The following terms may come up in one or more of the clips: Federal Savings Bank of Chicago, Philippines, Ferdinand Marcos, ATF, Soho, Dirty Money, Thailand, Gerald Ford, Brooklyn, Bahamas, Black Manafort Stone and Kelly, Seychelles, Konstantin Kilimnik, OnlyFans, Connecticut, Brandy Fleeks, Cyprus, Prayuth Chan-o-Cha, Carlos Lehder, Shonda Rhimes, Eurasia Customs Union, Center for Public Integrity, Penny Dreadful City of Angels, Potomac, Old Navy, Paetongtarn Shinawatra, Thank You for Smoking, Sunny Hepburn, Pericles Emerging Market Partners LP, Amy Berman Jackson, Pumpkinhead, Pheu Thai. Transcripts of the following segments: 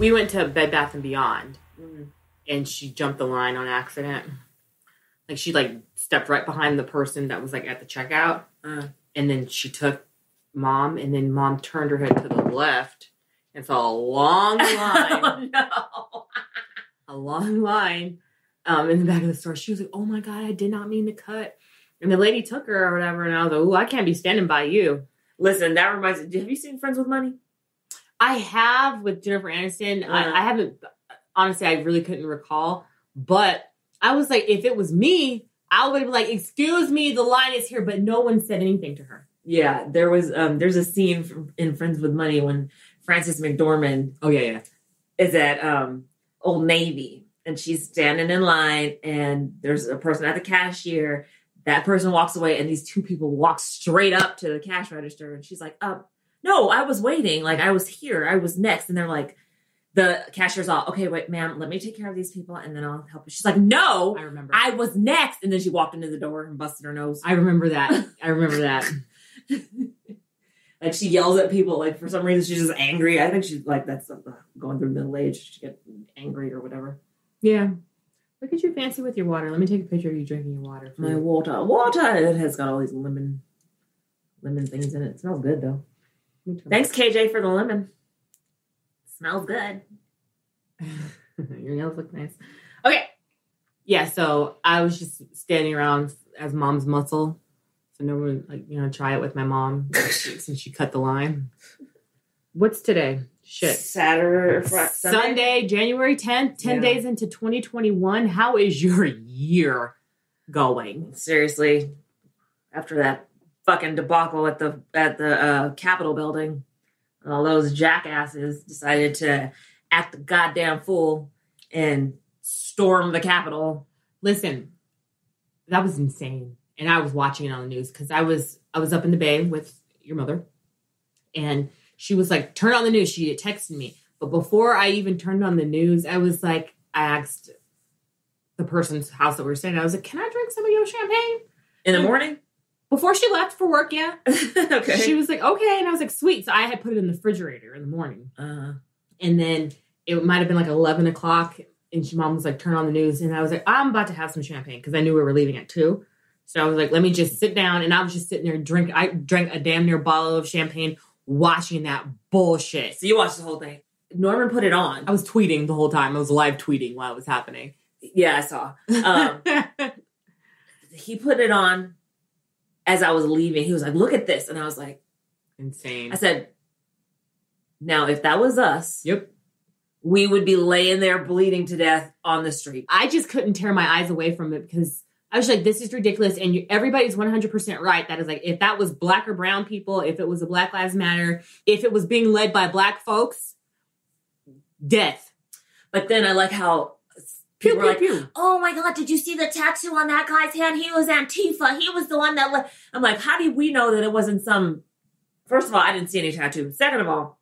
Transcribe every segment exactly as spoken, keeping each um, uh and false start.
We went to Bed Bath and Beyond, mm-hmm. and she jumped the line on accident. Like she like stepped right behind the person that was like at the checkout, uh, and then she took mom, and then mom turned her head to the left and saw a long line. Oh, no. A long line um, in the back of the store. She was like, "Oh my God, I did not mean to cut." And the lady took her or whatever, and I was like, "Ooh, I can't be standing by you." Listen, that reminds me. Have you seen Friends with Money? I have, with Jennifer Aniston. Yeah. I, I haven't, honestly, I really couldn't recall. But I was like, if it was me, I would be like, "Excuse me, the line is here," but no one said anything to her. Yeah, there was, um, there's a scene in Friends with Money when Frances McDormand oh yeah, yeah. is at um, Old Navy, and she's standing in line, and there's a person at the cashier. That person walks away, and these two people walk straight up to the cash register, and she's like, "Oh, no, I was waiting. Like, I was here. I was next." And they're like, the cashier's all, "Okay, wait, ma'am, let me take care of these people, and then I'll help you." She's like, "No, I remember. I was next." And then she walked into the door and busted her nose. I remember that. I remember that. Like, she yells at people. Like, for some reason, she's just angry. I think she's like, that's uh, going through middle age. She gets angry or whatever. Yeah. Look at you fancy with your water. Let me take a picture of you drinking your water. My water. Water! It has got all these lemon lemon things in it. It smells good, though. Thanks, K J, for the lemon. It smells good. Your nails look nice. Okay. Yeah, so I was just standing around as mom's muscle. So no one, like, you know, try it with my mom since she cut the line. What's today? Shit. Saturday, Friday, Sunday? Sunday, January tenth, ten yeah. days into twenty twenty-one. How is your year going? Seriously, after that fucking debacle at the at the uh, Capitol building, all those jackasses decided to act the goddamn fool and storm the Capitol. Listen, that was insane, and I was watching it on the news because I was I was up in the Bay with your mother, and she was like, "Turn on the news." She had texted me. But before I even turned on the news, I was like, I asked the person's house that we were staying. I was like, "Can I drink some of your champagne?" In the morning? Before she left for work, yeah. Okay. She was like, "Okay." And I was like, "Sweet." So I had put it in the refrigerator in the morning. Uh, and then it might have been like eleven o'clock. And she mom was like, "Turn on the news." And I was like, "I'm about to have some champagne," because I knew we were leaving at two. So I was like, let me just sit down. And I was just sitting there and drink. I drank a damn near bottle of champagne watching that bullshit. So you watched the whole thing. Norman put it on. I was tweeting the whole time. I was live tweeting while it was happening. Yeah, I saw. Um, he put it on as I was leaving. He was like, "Look at this." And I was like, insane. I said, now if that was us, yep, we would be laying there bleeding to death on the street. I just couldn't tear my eyes away from it because I was like, this is ridiculous. And you, everybody's one hundred percent right. That is like, if that was black or brown people, if it was a Black Lives Matter, if it was being led by black folks, death. But then I like how people pew, are pew, like, pew. "Oh my God, did you see the tattoo on that guy's hand? He was Antifa. He was the one that..." Le-. I'm like, how do we know that it wasn't some... First of all, I didn't see any tattoo. Second of all,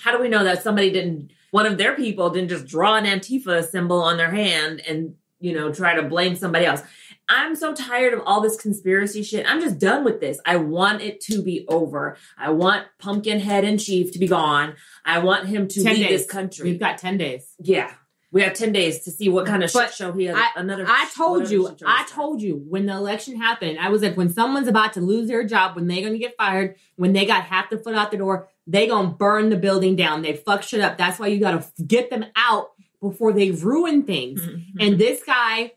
how do we know that somebody didn't... One of their people didn't just draw an Antifa symbol on their hand and, you know, try to blame somebody else. I'm so tired of all this conspiracy shit. I'm just done with this. I want it to be over. I want Pumpkinhead in chief to be gone. I want him to leave this country. We've got ten days. Yeah. We have ten days to see what kind of but shit show he has. I, another I told you, I told you when the election happened, I was like, when someone's about to lose their job, when they're going to get fired, when they got half the foot out the door, they going to burn the building down. They fuck shit up. That's why you got to get them out before they ruin things. Mm-hmm. And this guy...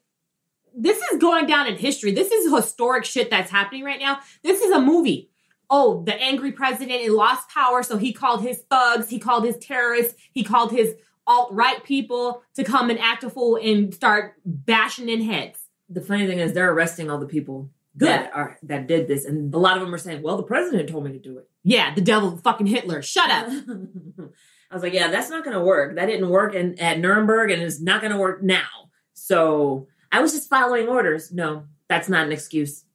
This is going down in history. This is historic shit that's happening right now. This is a movie. Oh, the angry president, he lost power, so he called his thugs, he called his terrorists, he called his alt-right people to come and act a fool and start bashing in heads. The funny thing is they're arresting all the people Good. that are that did this, and a lot of them are saying, "Well, the president told me to do it." Yeah, the devil, fucking Hitler. Shut up. I was like, yeah, that's not going to work. That didn't work in, at Nuremberg, and it's not going to work now. So... I was just following orders. No, that's not an excuse.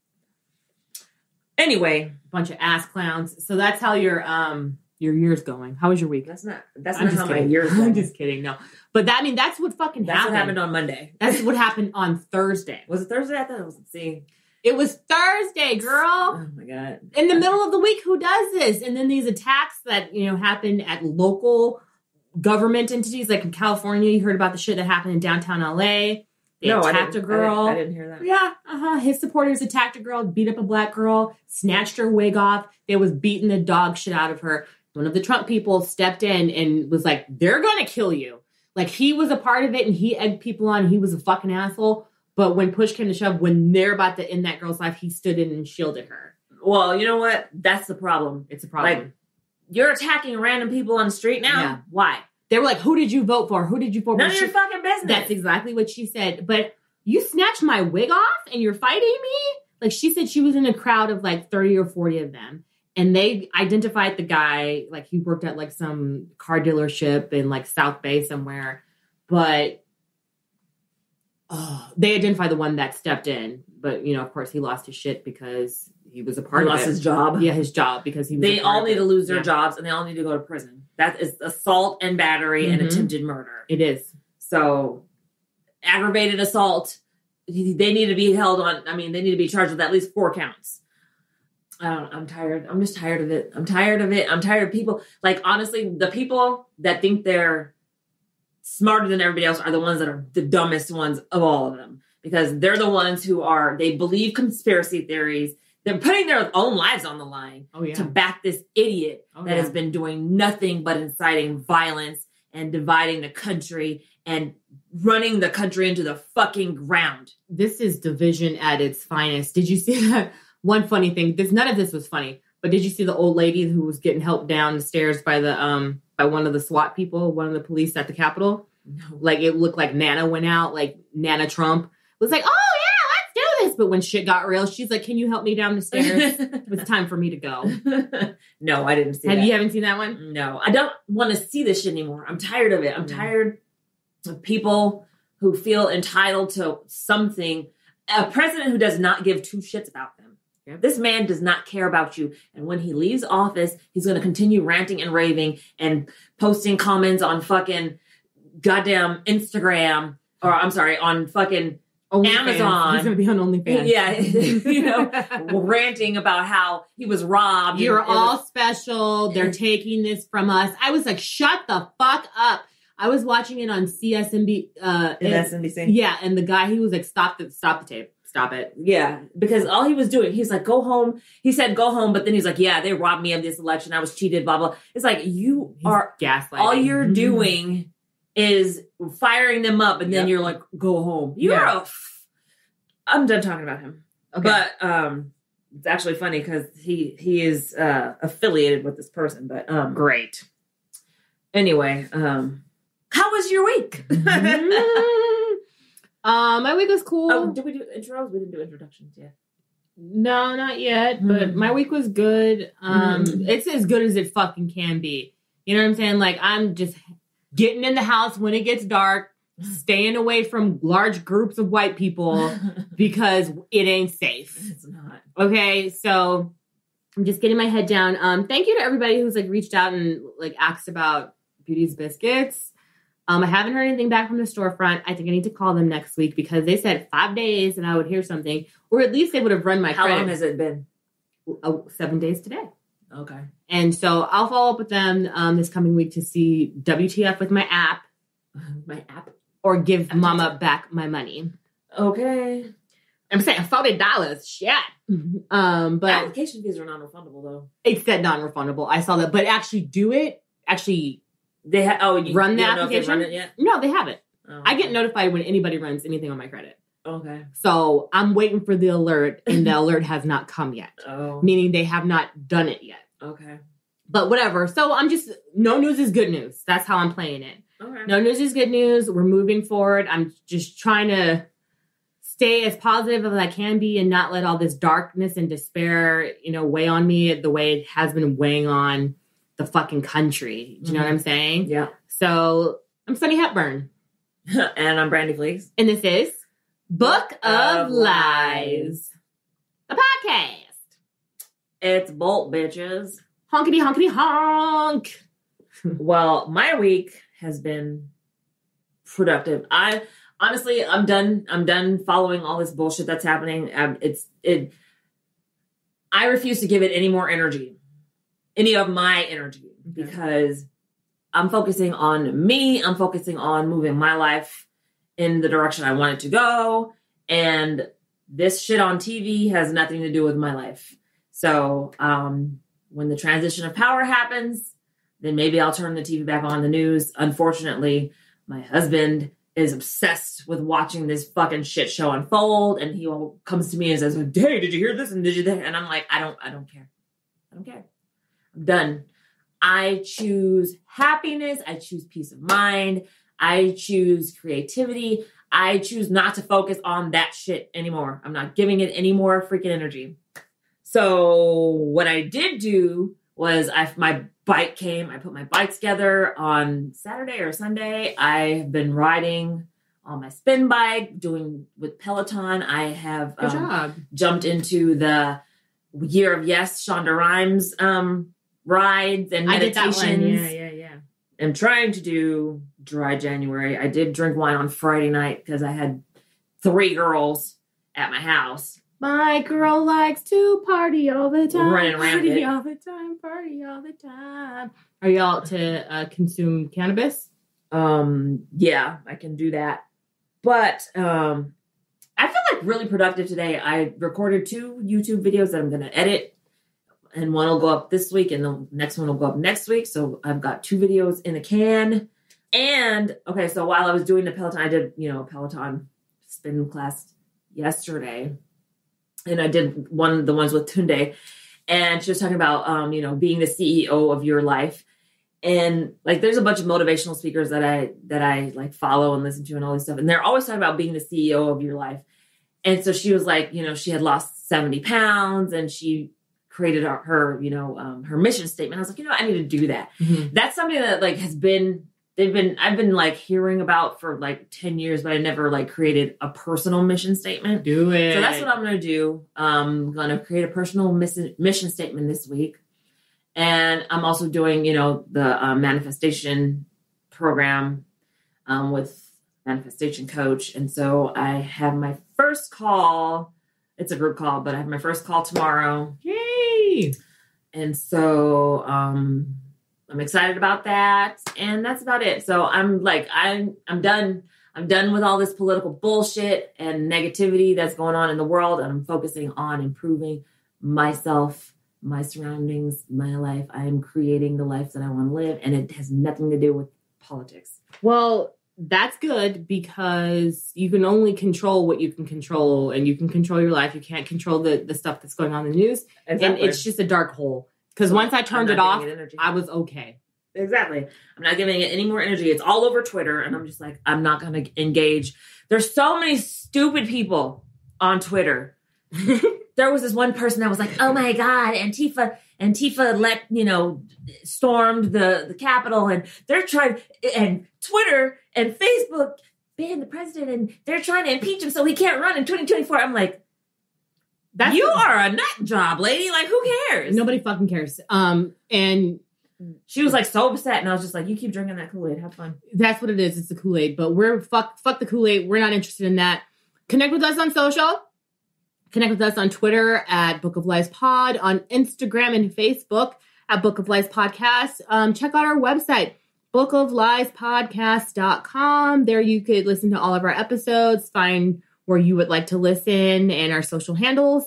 Anyway, bunch of ass clowns. So that's how your um your year's going. How was your week? That's not that's I'm not how kidding. my year's going. I'm just kidding. No, but that I mean that's what fucking that's happened. What happened on Monday. That's what happened on Thursday. Was it Thursday? I thought it was. See, it was Thursday, girl. Oh my God! In the middle of the week, who does this? And then these attacks that you know happen at local government entities, like in California, you heard about the shit that happened in downtown L A. They no, attacked I didn't, a girl. I didn't, I didn't hear that. Yeah, uh-huh. His supporters attacked a girl, beat up a black girl, snatched her wig off. They was beating the dog shit out of her. One of the Trump people stepped in and was like, they're going to kill you. Like, he was a part of it, and he egged people on. He was a fucking asshole. But when push came to shove, when they're about to end that girl's life, he stood in and shielded her. Well, you know what? That's the problem. It's a problem. Like, you're attacking random people on the street now. Yeah. Why? They were like, who did you vote for? Who did you vote for? None of your fucking business. That's exactly what she said. But you snatched my wig off and you're fighting me? Like, she said she was in a crowd of like thirty or forty of them. And they identified the guy, like he worked at like some car dealership in like South Bay somewhere. But oh, they identified the one that stepped in. But, you know, of course, he lost his shit because he was a part he of it. He lost his job. Yeah, his job because he was They a part all need to lose their yeah. jobs and they all need to go to prison. That is assault and battery mm-hmm. and attempted murder. It is. So, aggravated assault, they need to be held on, I mean, they need to be charged with at least four counts. I don't, I'm tired. I'm just tired of it. I'm tired of it. I'm tired of people. Like, honestly, the people that think they're smarter than everybody else are the ones that are the dumbest ones of all of them. Because they're the ones who are, they believe conspiracy theories. They're putting their own lives on the line oh, yeah. to back this idiot oh, that yeah. has been doing nothing but inciting violence and dividing the country and running the country into the fucking ground. This is division at its finest. Did you see that? One funny thing, this, none of this was funny, but did you see the old lady who was getting helped down the stairs by the um by one of the SWAT people, one of the police at the Capitol? No. Like, it looked like Nana went out, like Nana Trump was like, oh, but when shit got real, she's like, can you help me down the stairs? It's time for me to go. No, I didn't see Have that. You haven't seen that one? No. I don't want to see this shit anymore. I'm tired of it. I'm mm. tired of people who feel entitled to something. A president who does not give two shits about them. Yep. This man does not care about you. And when he leaves office, he's going to continue ranting and raving and posting comments on fucking goddamn Instagram. Or I'm sorry, on fucking... Only Amazon. Fans. He's going to be on OnlyFans. Yeah. You know, ranting about how he was robbed. You're and, all was, special. They're taking this from us. I was like, shut the fuck up. I was watching it on C S N B C. Uh, S N B C. Yeah. And the guy, he was like, stop the, stop the tape. Stop it. Yeah. Because all he was doing, he's like, go home. He said, go home. But then he's like, yeah, they robbed me of this election. I was cheated, blah, blah. It's like, you he's are gaslighting. All you're mm-hmm. doing is firing them up, and then yep. you're like, go home. You're yeah. a f- I'm done talking about him. Okay. But um, it's actually funny because he he is uh, affiliated with this person. But um, great. Anyway, um, how was your week? mm-hmm. um, my week was cool. Oh, did we do intros? We didn't do introductions yet. No, not yet. Mm-hmm. But my week was good. Um, mm-hmm. It's as good as it fucking can be. You know what I'm saying? Like, I'm just... getting in the house when it gets dark, staying away from large groups of white people because it ain't safe. It's not. Okay, so I'm just getting my head down. Um, thank you to everybody who's like reached out and like asked about Beauty's Biscuits. Um, I haven't heard anything back from the storefront. I think I need to call them next week because they said five days and I would hear something, or at least they would have run my credit. How long has it been? Oh, seven days today. Okay. And so I'll follow up with them um, this coming week to see W T F with my app. My app? Or give I'm mama t- back my money. Okay. I'm saying forty dollars. Shit. Um, but application fees are non-refundable, though. It said non-refundable. I saw that. But actually do it. Actually, they ha- oh, you, run the you don't application. Know if they run it yet? No, they haven't. Oh, okay. I get notified when anybody runs anything on my credit. Okay. So I'm waiting for the alert, and the alert has not come yet. Oh. Meaning they have not done it yet. Okay. But whatever. So I'm just, no news is good news. That's how I'm playing it. Okay. No news is good news. We're moving forward. I'm just trying to stay as positive as I can be and not let all this darkness and despair, you know, weigh on me the way it has been weighing on the fucking country. Do you mm-hmm. know what I'm saying? Yeah. So I'm Sunny Hepburn. And I'm Brandy Fleeks. And this is Book of, of Lies. A podcast. It's Bolt, bitches. Honkity, honkity, honk. Well, my week has been productive. I honestly, I'm done. I'm done following all this bullshit that's happening. Um, it's it. I refuse to give it any more energy, any of my energy, okay. because I'm focusing on me. I'm focusing on moving my life in the direction I want it to go. And this shit on T V has nothing to do with my life. So um, when the transition of power happens, then maybe I'll turn the T V back on the news. Unfortunately, my husband is obsessed with watching this fucking shit show unfold. And he all comes to me and says, hey, did you hear this? And did you that? And I'm like, I don't, I don't care. I don't care. I'm done. I choose happiness. I choose peace of mind. I choose creativity. I choose not to focus on that shit anymore. I'm not giving it any more freaking energy. So what I did do was I, my bike came, I put my bike together on Saturday or Sunday. I've been riding on my spin bike, doing with Peloton. I have um, jumped into the Year of Yes, Shonda Rhimes um, rides and meditations. I did that one. Yeah, yeah, yeah. I'm trying to do dry January. I did drink wine on Friday night because I had three girls at my house. My girl likes to party all the time. Running around party it. all the time. Party all the time. Are y'all to uh, consume cannabis? Um, yeah, I can do that. But um, I feel like really productive today. I recorded two YouTube videos that I'm going to edit. And one will go up this week and the next one will go up next week. So I've got two videos in the can. And, okay, so while I was doing the Peloton, I did, you know, Peloton spin class yesterday. And I did one of the ones with Tunde. And she was talking about, um, you know, being the C E O of your life. And, like, there's a bunch of motivational speakers that I, that I like, follow and listen to and all this stuff. And they're always talking about being the C E O of your life. And so she was like, you know, she had lost seventy pounds and she created her, her you know, um, her mission statement. I was like, you know, I need to do that. Mm-hmm. That's something that, like, has been, they've been, I've been, like, hearing about for, like, ten years, but I never, like, created a personal mission statement. Do it. So that's what I'm going to do. I'm going to create a personal mission, mission statement this week. And I'm also doing, you know, the um, manifestation program um, with Manifestation Coach. And so I have my first call. It's a group call, but I have my first call tomorrow. Yay! And so um, I'm excited about that. And that's about it. So I'm like, I'm, I'm done. I'm done with all this political bullshit and negativity that's going on in the world. And I'm focusing on improving myself, my surroundings, my life. I am creating the life that I want to live. And it has nothing to do with politics. Well, that's good because you can only control what you can control and you can control your life. You can't control the, the stuff that's going on in the news. Exactly. And it's just a dark hole. Because once I turned it off, it I was okay. Exactly. I'm not giving it any more energy. It's all over Twitter. And I'm just like, I'm not going to engage. There's so many stupid people on Twitter. There was this one person that was like, oh my God, Antifa, Antifa let, you know, stormed the, the Capitol and they're trying, and Twitter and Facebook banned the president and they're trying to impeach him so he can't run in twenty twenty-four. I'm like, That's you a, are a nut job, lady. Like, who cares? Nobody fucking cares. Um, and she was like so upset. And I was just like, you keep drinking that Kool-Aid. Have fun. That's what it is. It's the Kool-Aid, but we're fuck, fuck the Kool-Aid. We're not interested in that. Connect with us on social. Connect with us on Twitter at Book of Lies Pod, on Instagram and Facebook at Book of Lies Podcast. Um, check out our website, book of lies podcast dot com. There you could listen to all of our episodes, find where you would like to listen and our social handles.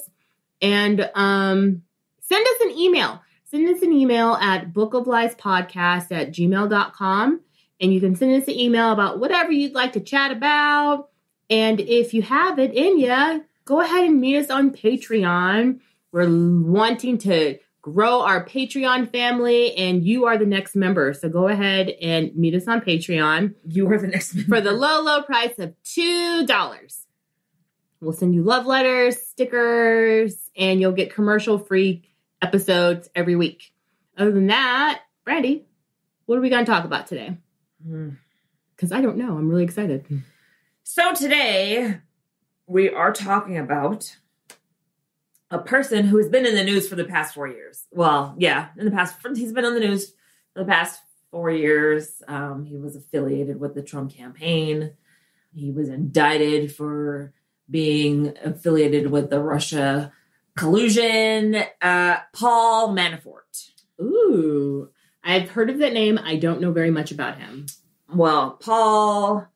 And um, send us an email. Send us an email at book of lies podcast at gmail dot com. And you can send us an email about whatever you'd like to chat about. And if you have it in you, go ahead and meet us on Patreon. We're wanting to grow our Patreon family, and you are the next member. So go ahead and meet us on Patreon. You are the next member. For the low, low price of two dollars. We'll send you love letters, stickers, and you'll get commercial-free episodes every week. Other than that, Brandy, what are we going to talk about today? Because I don't know. I'm really excited. So today, we are talking about a person who has been in the news for the past four years. Well, yeah, in the past, he's been on the news for the past four years. Um, he was affiliated with the Trump campaign. He was indicted for being affiliated with the Russia collusion. Uh, Paul Manafort. Ooh, I've heard of that name. I don't know very much about him. Well, Paul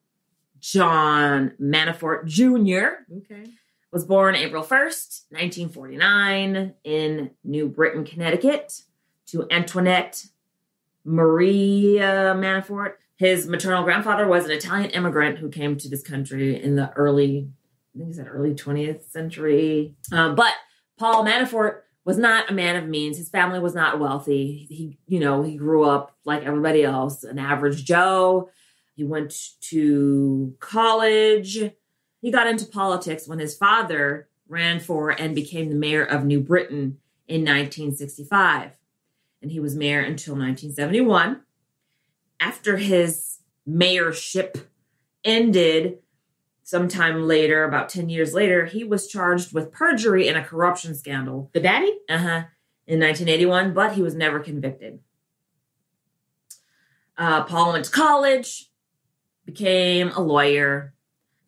John Manafort Junior Okay. was born April first, nineteen forty-nine in New Britain, Connecticut, to Antoinette Maria Manafort. His maternal grandfather was an Italian immigrant who came to this country in the early, I think he said early twentieth century. Um, but Paul Manafort was not a man of means. His family was not wealthy. He, you know, he grew up like everybody else, an average Joe. He went to college. He got into politics when his father ran for and became the mayor of New Britain in nineteen sixty-five. And he was mayor until nineteen seventy-one. After his mayorship ended sometime later, about ten years later, he was charged with perjury in a corruption scandal. The daddy? Uh-huh. In nineteen eighty-one, but he was never convicted. Uh, Paul went to college, became a lawyer,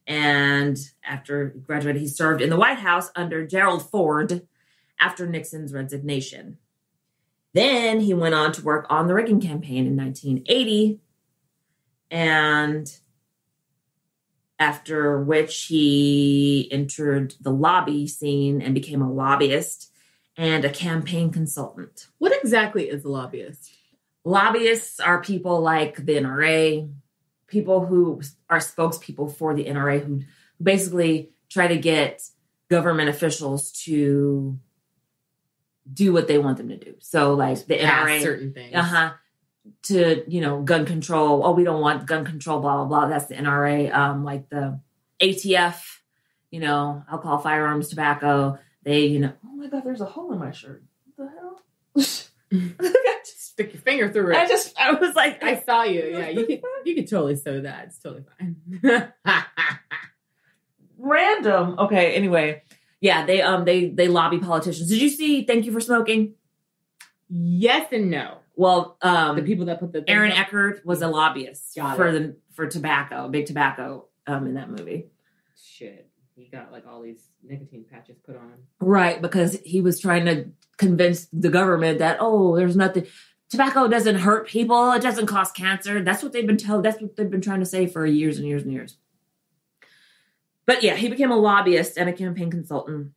and after he graduated, he served in the White House under Gerald Ford after Nixon's resignation. Then he went on to work on the Reagan campaign in nineteen eighty, and after which he entered the lobby scene and became a lobbyist and a campaign consultant. What exactly is a lobbyist? Lobbyists are people like the N R A, people who are spokespeople for the N R A, who basically try to get government officials to do what they want them to do. So like the N R A, certain things. Uh-huh. To, you know, gun control. Oh, we don't want gun control, blah, blah, blah. That's the N R A. Um, like the A T F, you know, alcohol, firearms, tobacco. They, you know, oh my God, there's a hole in my shirt. What the hell? I just stick your finger through it. I just, I was like, I saw you. Yeah, you could, you could totally sew that. It's totally fine. Random. Okay. Anyway. Yeah, they um they they lobby politicians. Did you see Thank You for Smoking? Yes and no. Well, um, the people that put the Aaron up. Eckert was a lobbyist got for it. the for tobacco, big tobacco, um, in that movie. Shit, he got like all these nicotine patches put on. Right, because he was trying to convince the government that oh, there's nothing. Tobacco doesn't hurt people. It doesn't cause cancer. That's what they've been told. That's what they've been trying to say for years and years and years. But yeah, he became a lobbyist and a campaign consultant.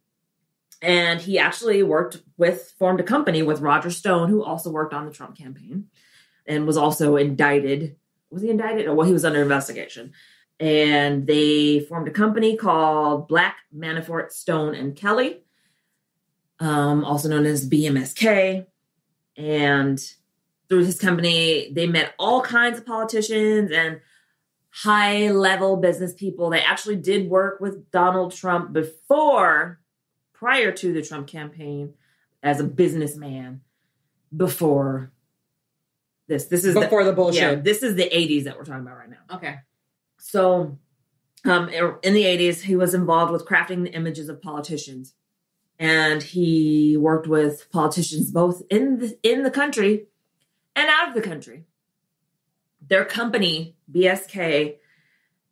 And he actually worked with, formed a company with Roger Stone, who also worked on the Trump campaign and was also indicted. Was he indicted? Well, he was under investigation. And they formed a company called Black Manafort Stone and Kelly, um, also known as B M S K. And through his company, they met all kinds of politicians and high-level business people. They actually did work with Donald Trump before, prior to the Trump campaign, as a businessman before this. This is Before the, the bullshit. Yeah, this is the eighties that we're talking about right now. Okay. So um, in the eighties, he was involved with crafting the images of politicians. And he worked with politicians both in the, in the country and out of the country. Their company, B S K,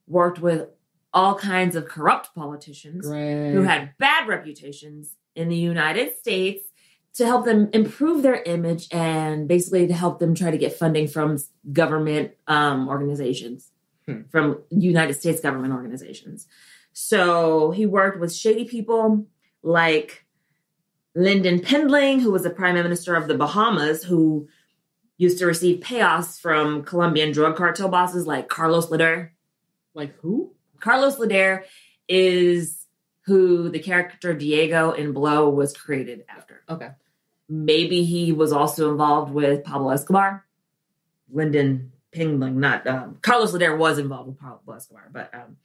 worked with all kinds of corrupt politicians Great. who had bad reputations in the United States to help them improve their image and basically to help them try to get funding from government um, organizations, hmm. from United States government organizations. So he worked with shady people like Lynden Pindling, who was the prime minister of the Bahamas, who used to receive payoffs from Colombian drug cartel bosses like Carlos Lehder. Like who? Carlos Lehder is who the character Diego in Blow was created after. Okay. Maybe he was also involved with Pablo Escobar. Lynden Pindling, not um, Carlos Lehder was involved with Pablo Escobar, but um,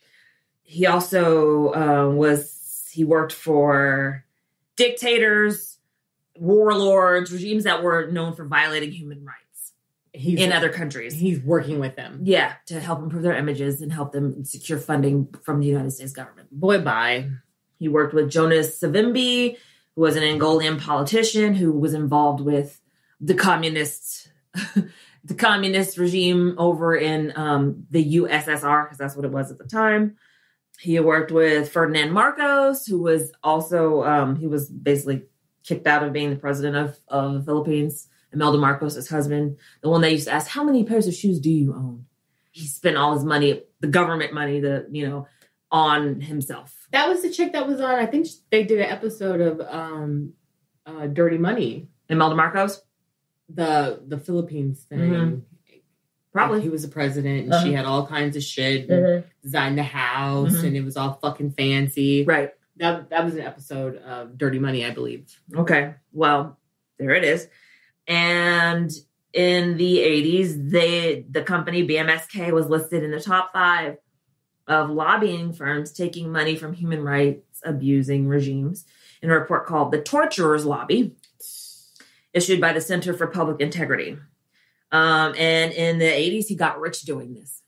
he also uh, was, he worked for dictators, warlords, regimes that were known for violating human rights. He's, in other countries. He's working with them. Yeah, to help improve their images and help them secure funding from the United States government. Boy, bye. He worked with Jonas Savimbi, who was an Angolan politician who was involved with the communist, the communist regime over in um, the U S S R, because that's what it was at the time. He worked with Ferdinand Marcos, who was also, um, he was basically kicked out of being the president of, of the Philippines. Imelda Marcos' husband, the one that used to ask, how many pairs of shoes do you own? He spent all his money, the government money, the, you know, on himself. That was the chick that was on, I think they did an episode of um, uh, Dirty Money. Imelda Marcos? The the Philippines thing. Mm-hmm. Probably. Like he was the president and uh-huh. she had all kinds of shit and uh-huh. designed the house uh-huh. and it was all fucking fancy. Right. That that was an episode of Dirty Money, I believe. Okay. Well, there it is. And in the eighties, they the company B M S K was listed in the top five of lobbying firms taking money from human rights abusing regimes in a report called The Torturer's Lobby, issued by the Center for Public Integrity. Um, and in the eighties, he got rich doing this.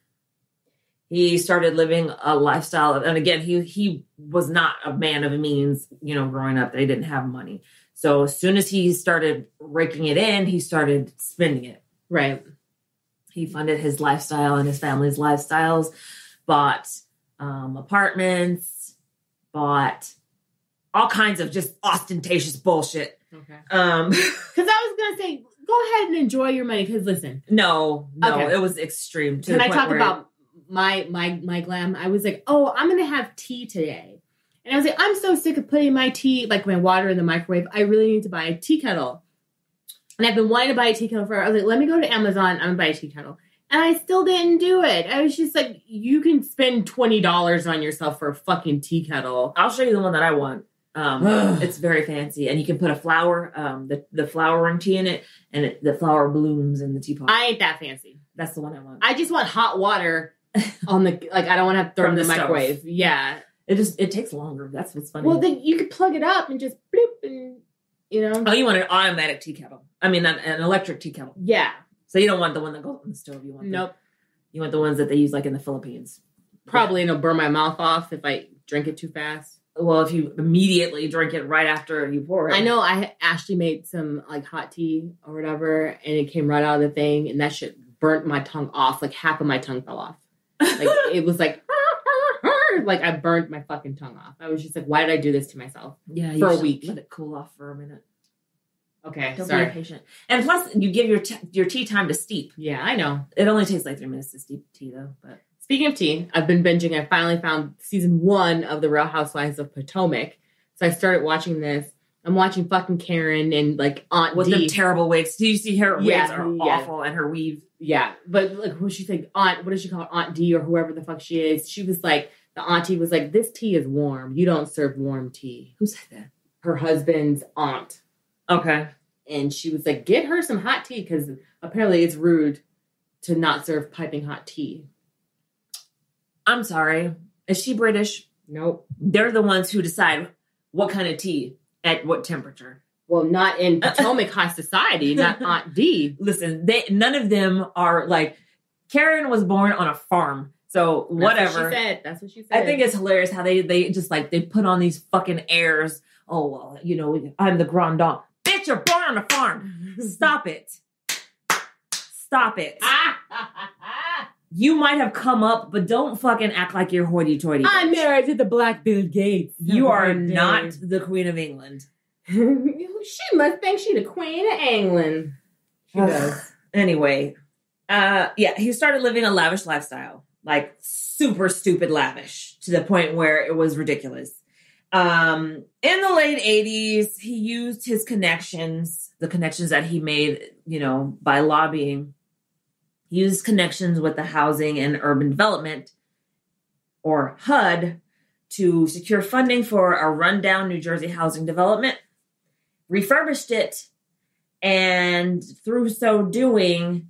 He started living a lifestyle of, and again, he, he was not a man of means, you know, growing up, they didn't have money. So as soon as he started raking it in, he started spending it. Right. He funded his lifestyle and his family's lifestyles, bought, um, apartments, bought all kinds of just ostentatious bullshit. Okay. Um, 'cause I was going to say, go ahead and enjoy your money, because listen. No, no, okay. It was extreme. To Can the point I talk where about my my my glam? I was like, oh, I'm going to have tea today. And I was like, I'm so sick of putting my tea, like my water in the microwave. I really need to buy a tea kettle. And I've been wanting to buy a tea kettle forever. I was like, let me go to Amazon. I'm going to buy a tea kettle. And I still didn't do it. I was just like, you can spend twenty dollars on yourself for a fucking tea kettle. I'll show you the one that I want. Um, it's very fancy, and you can put a flower, um, the, the flowering tea in it, and it, the flower blooms in the teapot. I ain't that fancy. That's the one I want. I just want hot water on the, like, I don't want to have to throw in the, the microwave. Yeah. It just, it takes longer. That's what's funny. Well, then you could plug it up and just bloop and, you know. Oh, you want an automatic tea kettle. I mean, an, an electric tea kettle. Yeah. So you don't want the one that goes on the stove. You want Nope. The, you want the ones that they use, like, in the Philippines. Probably, and it'll burn my mouth off if I drink it too fast. Well, if you immediately drink it right after you pour it. I know I Ashley made some like hot tea or whatever, and it came right out of the thing, and that shit burnt my tongue off. Like half of my tongue fell off. Like it was like, like I burnt my fucking tongue off. I was just like, why did I do this to myself? Yeah, you for a week. Let it cool off for a minute. Okay, don't sorry. Be impatient. And plus, you give your t- your tea time to steep. Yeah, I know. It only takes like three minutes to steep tea though, but. Speaking of tea, I've been binging. I finally found season one of The Real Housewives of Potomac. So I started watching this. I'm watching fucking Karen and like Aunt With D. With the terrible wigs. Do you see her yeah, wigs are yeah. awful and her weave? Yeah. But like when she said Aunt, what does she call her? Aunt D or whoever the fuck she is. She was like, the auntie was like, this tea is warm. You don't serve warm tea. Who said that? Her husband's aunt. Okay. And she was like, get her some hot tea because apparently it's rude to not serve piping hot tea. I'm sorry. Is she British? Nope. They're the ones who decide what kind of tea at what temperature. Well, not in Potomac high society, not Aunt D. Listen, they, none of them are like, Karen was born on a farm. So whatever. That's what she said. That's what she said. I think it's hilarious how they, they just like, they put on these fucking airs. Oh, well, you know, I'm the grand dame. Bitch, you're born on a farm. Stop it. Stop it. You might have come up, but don't fucking act like you're hoity-toity. I'm married to the Black Bill Gates. You oh, are not the Queen of England. She must think she's the Queen of England. She does. Anyway, uh, yeah, he started living a lavish lifestyle, like super stupid lavish, to the point where it was ridiculous. Um, in the late eighties, he used his connections, the connections that he made, you know, by lobbying. He used connections with the Housing and Urban Development, or H U D, to secure funding for a rundown New Jersey housing development, refurbished it, and through so doing,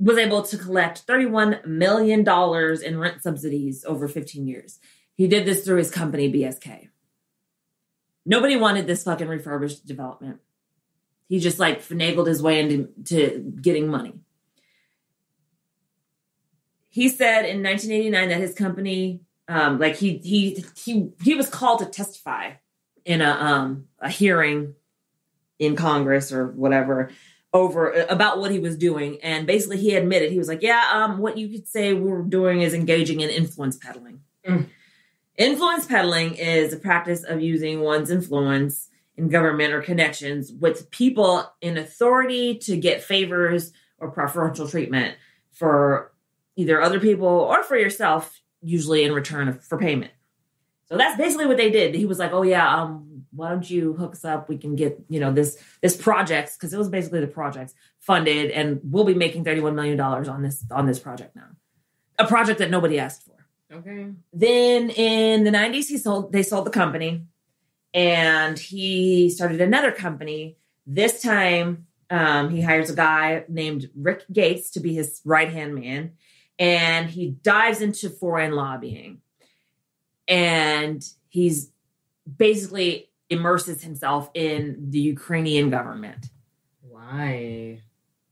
was able to collect thirty-one million dollars in rent subsidies over fifteen years. He did this through his company, B S K. Nobody wanted this fucking refurbished development. He just like finagled his way into to getting money. He said in nineteen eighty-nine that his company, um, like he he he he was called to testify in a um, a hearing in Congress or whatever over about what he was doing, and basically he admitted he was like, yeah, um, what you could say we're doing is engaging in influence peddling. Mm. Influence peddling is a practice of using one's influence in government or connections with people in authority to get favors or preferential treatment for either other people or for yourself, usually in return for payment. So that's basically what they did. He was like, oh, yeah, um, why don't you hook us up? We can get, you know, this this projects, because it was basically the projects funded. And we'll be making thirty-one million dollars on this on this project now, a project that nobody asked for. OK, then in the nineties, he sold they sold the company and he started another company. This time um, he hires a guy named Rick Gates to be his right hand man, and he dives into foreign lobbying, and he's basically immerses himself in the Ukrainian government. Why?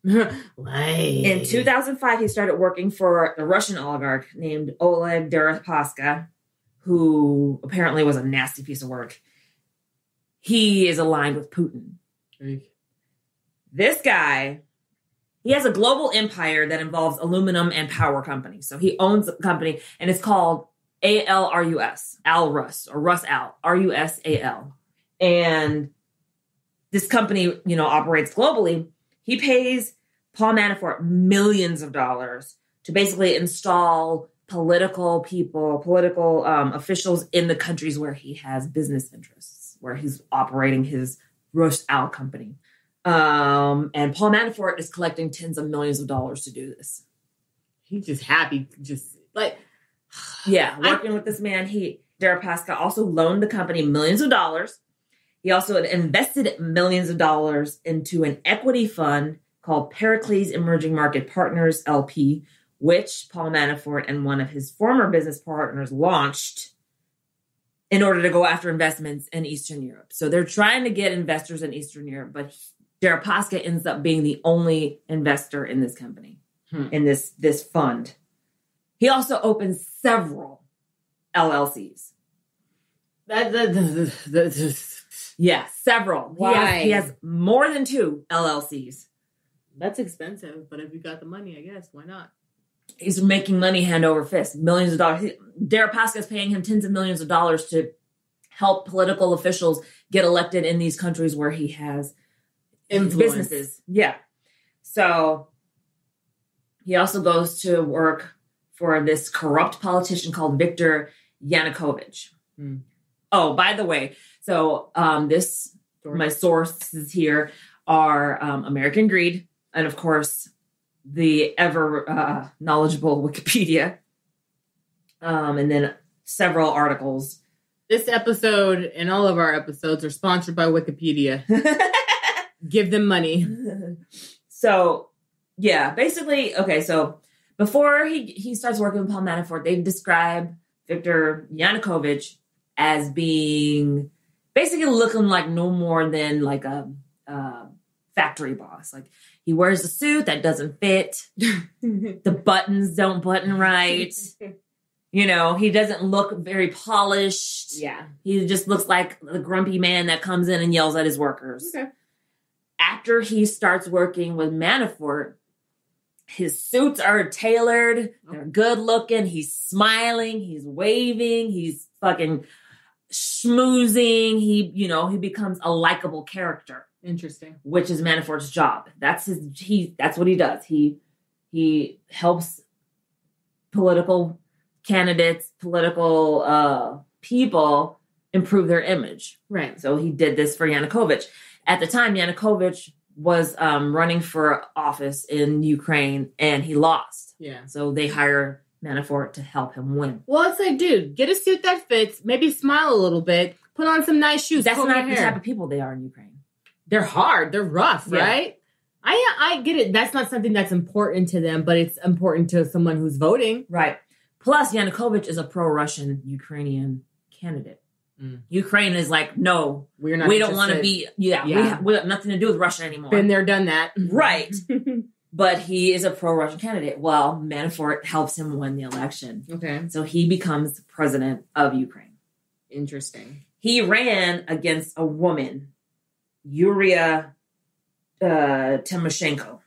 Why? In two thousand five, he started working for a Russian oligarch named Oleg Deripaska, who apparently was a nasty piece of work. He is aligned with Putin. Mm. This guy, he has a global empire that involves aluminum and power companies. So he owns a company, and it's called A L R U S, Al-Rus, or RUSAL, R U S A L. And this company, you know, operates globally. He pays Paul Manafort millions of dollars to basically install political people, political um, officials in the countries where he has business interests, where he's operating his RUSAL company. Um, and Paul Manafort is collecting tens of millions of dollars to do this. He's just happy, just like... yeah, working I, with this man. He, Deripaska, also loaned the company millions of dollars. He also had invested millions of dollars into an equity fund called Pericles Emerging Market Partners L P, which Paul Manafort and one of his former business partners launched in order to go after investments in Eastern Europe. So they're trying to get investors in Eastern Europe, but Deripaska ends up being the only investor in this company, hmm. in this, this fund. He also opens several L L Cs. Yeah, several. Why? He has, he has more than two L L Cs. That's expensive, but if you got the money, I guess, why not? He's making money hand over fist, millions of dollars. Deripaska is paying him tens of millions of dollars to help political officials get elected in these countries where he has influence. Businesses. Yeah. So he also goes to work for this corrupt politician called Victor Yanukovych. Hmm. Oh, by the way, so um, this, Sorry. my sources here are um, American Greed and, of course, the ever uh, knowledgeable Wikipedia, um, and then several articles. This episode and all of our episodes are sponsored by Wikipedia. Give them money. So, yeah, basically, okay, so... Before he, he starts working with Paul Manafort, they describe Viktor Yanukovych as being basically looking like no more than like a, a factory boss. Like he wears a suit that doesn't fit. The buttons don't button right. You know, he doesn't look very polished. Yeah. He just looks like the grumpy man that comes in and yells at his workers. Okay. After he starts working with Manafort, his suits are tailored. They're good looking. He's smiling. He's waving. He's fucking schmoozing. He, you know, he becomes a likable character. Interesting. Which is Manafort's job. That's his, he, that's what he does. He, he helps political candidates, political uh, people improve their image. Right. So he did this for Yanukovych. At the time, Yanukovych was um, running for office in Ukraine, and he lost. Yeah. So they hire Manafort to help him win. Well, it's like, dude, get a suit that fits, maybe smile a little bit, put on some nice shoes. That's not the type of people they are in Ukraine. They're hard. They're rough, yeah. Right? I I get it. That's not something that's important to them, but it's important to someone who's voting. Right. Plus, Yanukovych is a pro-Russian Ukrainian candidate. Mm. Ukraine is like, no, we're not we don't want to be, yeah, yeah. We, have, we have nothing to do with Russia anymore. Been there, done that. Right. But he is a pro-Russian candidate. Well, Manafort helps him win the election. Okay. So he becomes president of Ukraine. Interesting. He ran against a woman, Yulia uh, Tymoshenko.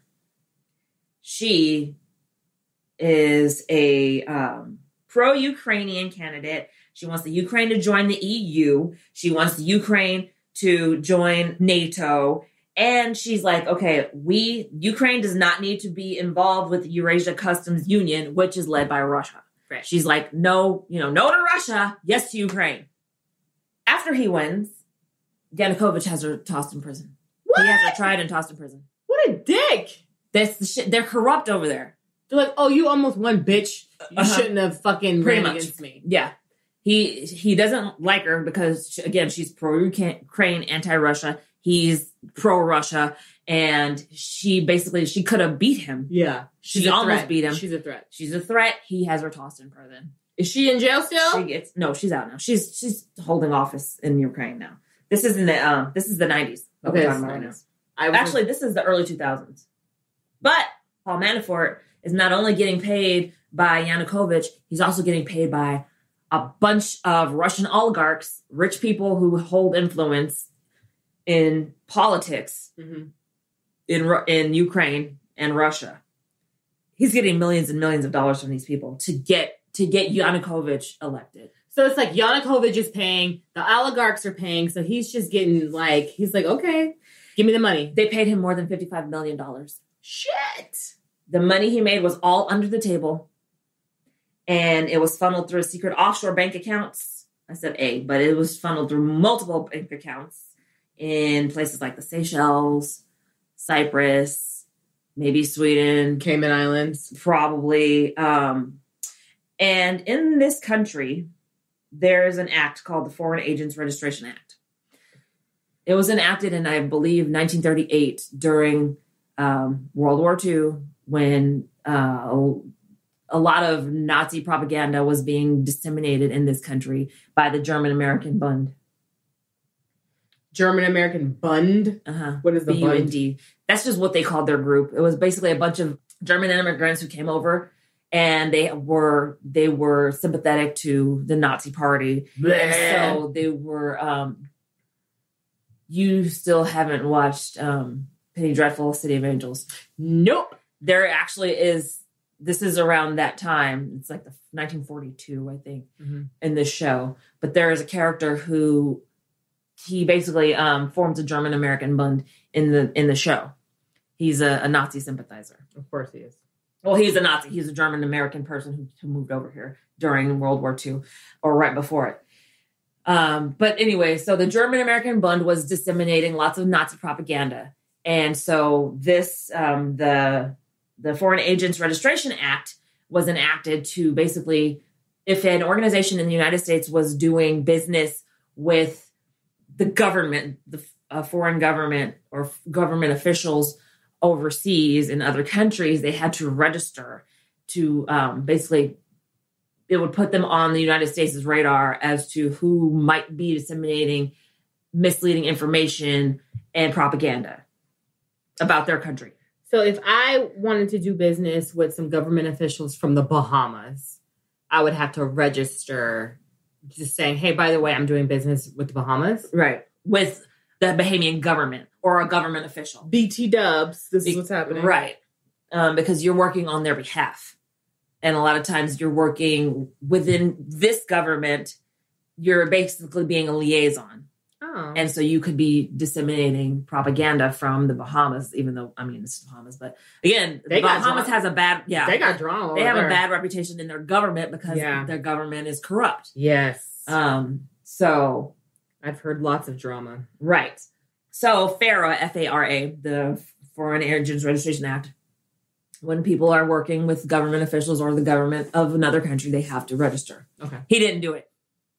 She is a um, pro-Ukrainian candidate. She wants the Ukraine to join the E U. She wants the Ukraine to join NATO. And she's like, okay, we, Ukraine does not need to be involved with the Eurasia Customs Union, which is led by Russia. Right. She's like, no, you know, no to Russia, yes to Ukraine. After he wins, Yanukovych has her tossed in prison. What? He has her tried and tossed in prison. What a dick. That's the shit. They're corrupt over there. They're like, oh, you almost won, bitch. You uh-huh. shouldn't have fucking ran against me. Yeah. He he doesn't like her because, again, she's pro-Ukraine, anti-Russia. He's pro-Russia. And she basically, she could have beat him. Yeah. She almost threat. beat him. She's a threat. She's a threat. He has her tossed in prison. Is she in jail still? She gets, no, she's out now. She's she's holding office in Ukraine now. This is in the um, this is the nineties. Okay, right actually, this is the early two thousands. But Paul Manafort is not only getting paid by Yanukovych, he's also getting paid by a bunch of Russian oligarchs, rich people who hold influence in politics mm-hmm. in in Ukraine and Russia. He's getting millions and millions of dollars from these people to get to get Yanukovych elected. So it's like Yanukovych is paying, the oligarchs are paying, so he's just getting like, he's like, okay, give me the money. They paid him more than fifty-five million dollars. Shit! The money he made was all under the table, and it was funneled through secret offshore bank accounts. I said a, but it was funneled through multiple bank accounts in places like the Seychelles, Cyprus, maybe Sweden. Cayman Islands. Probably. Um, and in this country, there is an act called the Foreign Agents Registration Act. It was enacted in, I believe, nineteen thirty-eight during um, World War Two, when uh, a lot of Nazi propaganda was being disseminated in this country by the German-American Bund. German-American Bund? Uh-huh. What is the B U N D? B U N D. That's just what they called their group. It was basically a bunch of German immigrants who came over, and they were they were sympathetic to the Nazi Party. So they were... Um, you still haven't watched um, Penny Dreadful, City of Angels. Nope. There actually is, this is around that time. It's like the nineteen forty-two, I think, mm-hmm. in this show. But there is a character who, he basically um, forms a German-American Bund in the in the show. He's a, a Nazi sympathizer. Of course he is. Well, he's a Nazi. He's a German-American person who, who moved over here during World War Two or right before it. Um, but anyway, so the German-American Bund was disseminating lots of Nazi propaganda. And so this, um, the, the Foreign Agents Registration Act was enacted to basically, if an organization in the United States was doing business with the government, the uh, foreign government or f- government officials overseas in other countries, they had to register to um, basically... It would put them on the United States' radar as to who might be disseminating misleading information and propaganda about their country. So if I wanted to do business with some government officials from the Bahamas, I would have to register just saying, hey, by the way, I'm doing business with the Bahamas. Right. With the Bahamian government or a government official. B T dubs. This Be- is what's happening. Right. Um, because you're working on their behalf. And a lot of times you're working within this government, you're basically being a liaison. Oh. And so you could be disseminating propaganda from the Bahamas, even though, I mean, it's the Bahamas. But again, they the Bahamas has a bad, yeah. They got drawn. They have there. a bad reputation in their government because yeah. their government is corrupt. Yes. Um. So. I've heard lots of drama. Right. So FARA, F A R A, the Foreign Agents Registration Act. When people are working with government officials or the government of another country, they have to register. Okay. He didn't do it.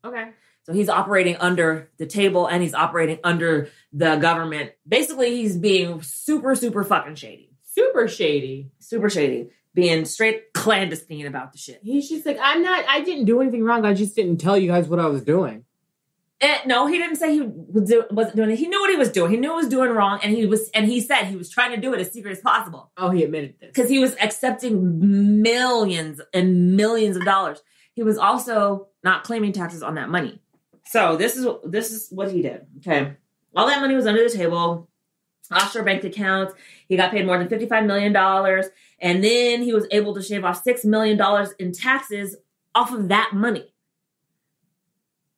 Okay. So he's operating under the table and he's operating under the government. Basically, he's being super, super fucking shady. Super shady. Super shady. Being straight clandestine about the shit. He's just like, I'm not, I didn't do anything wrong. I just didn't tell you guys what I was doing. And no, he didn't say he wasn't doing it. He knew what he was doing. He knew what he was doing wrong, and he was, and he said he was trying to do it as secret as possible. Oh, he admitted this because he was accepting millions and millions of dollars. He was also not claiming taxes on that money. So this is this is what he did. Okay, all that money was under the table, offshore bank accounts. He got paid more than fifty-five million dollars, and then he was able to shave off six million dollars in taxes off of that money.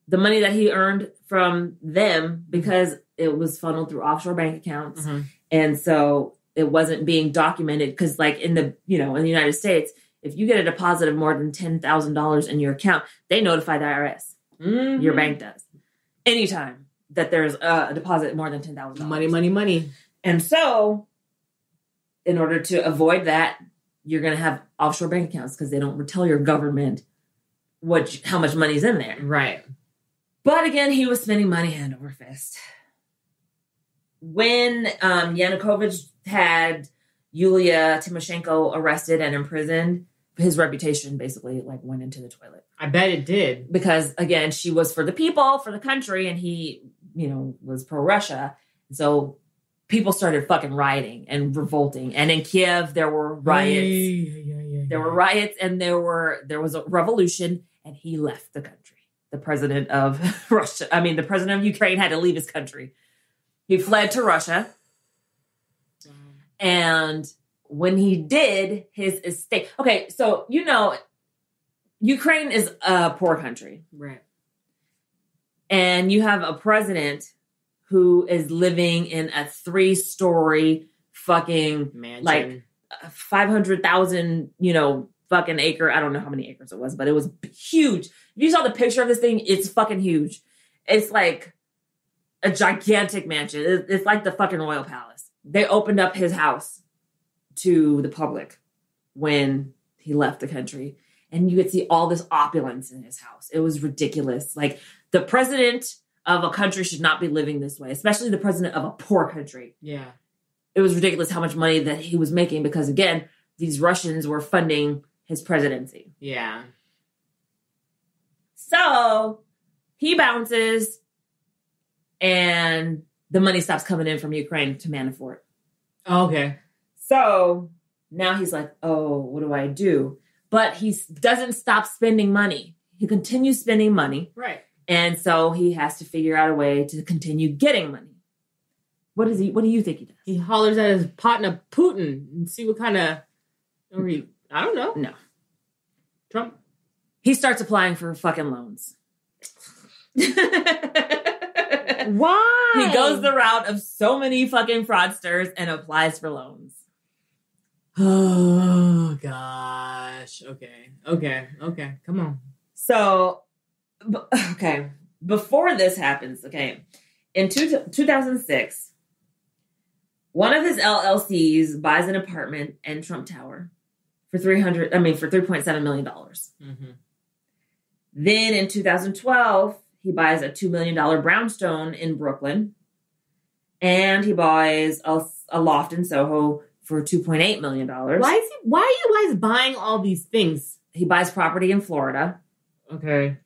The money that he earned from them, because it was funneled through offshore bank accounts. Mm-hmm. And so it wasn't being documented because, like, in the, you know, in the United States, if you get a deposit of more than ten thousand dollars in your account, they notify the I R S. Mm-hmm. Your bank does. Anytime that there's a deposit more than ten thousand dollars. Money, money, money. And so in order to avoid that, you're going to have offshore bank accounts because they don't tell your government what, how much money's in there. Right. But again, he was spending money hand over fist. When um, Yanukovych had Yulia Tymoshenko arrested and imprisoned, his reputation basically like went into the toilet. I bet it did. Because again, she was for the people, for the country, and he, you know, was pro-Russia. So people started fucking rioting and revolting. And in Kiev, there were riots. Yeah, yeah, yeah, yeah. There were riots and there were there was a revolution, and he left the country. The president of Russia, I mean, the president of Ukraine had to leave his country. He fled to Russia. And when he did, his estate... Okay, so, you know, Ukraine is a poor country. Right. And you have a president who is living in a three-story fucking... mansion. Like, five hundred thousand, you know, fucking acre. I don't know how many acres it was, but it was huge. If you saw the picture of this thing, it's fucking huge. It's like a gigantic mansion. It's like the fucking royal palace. They opened up his house to the public when he left the country. And you could see all this opulence in his house. It was ridiculous. Like, the president of a country should not be living this way, especially the president of a poor country. Yeah. It was ridiculous how much money that he was making because, again, these Russians were funding his presidency. Yeah. So he bounces, and the money stops coming in from Ukraine to Manafort. Oh, okay. So now he's like, oh, what do I do? But he doesn't stop spending money. He continues spending money. Right. And so he has to figure out a way to continue getting money. What is he? What do you think he does? He hollers at his partner, Putin, and see what kind of... Or he, I don't know. No. Trump? He starts applying for fucking loans. Why? He goes the route of so many fucking fraudsters and applies for loans. Oh, gosh. Okay. Okay. Okay. Come on. So, okay. Before this happens, okay, in two, two thousand six, one of his L L Cs buys an apartment in Trump Tower for three hundred, I mean, for three point seven million dollars. Mm-hmm. Then in two thousand twelve, he buys a two million dollars brownstone in Brooklyn, and he buys a, a loft in Soho for two point eight million dollars. Why is he, why are you guys buying all these things? He buys property in Florida. Okay.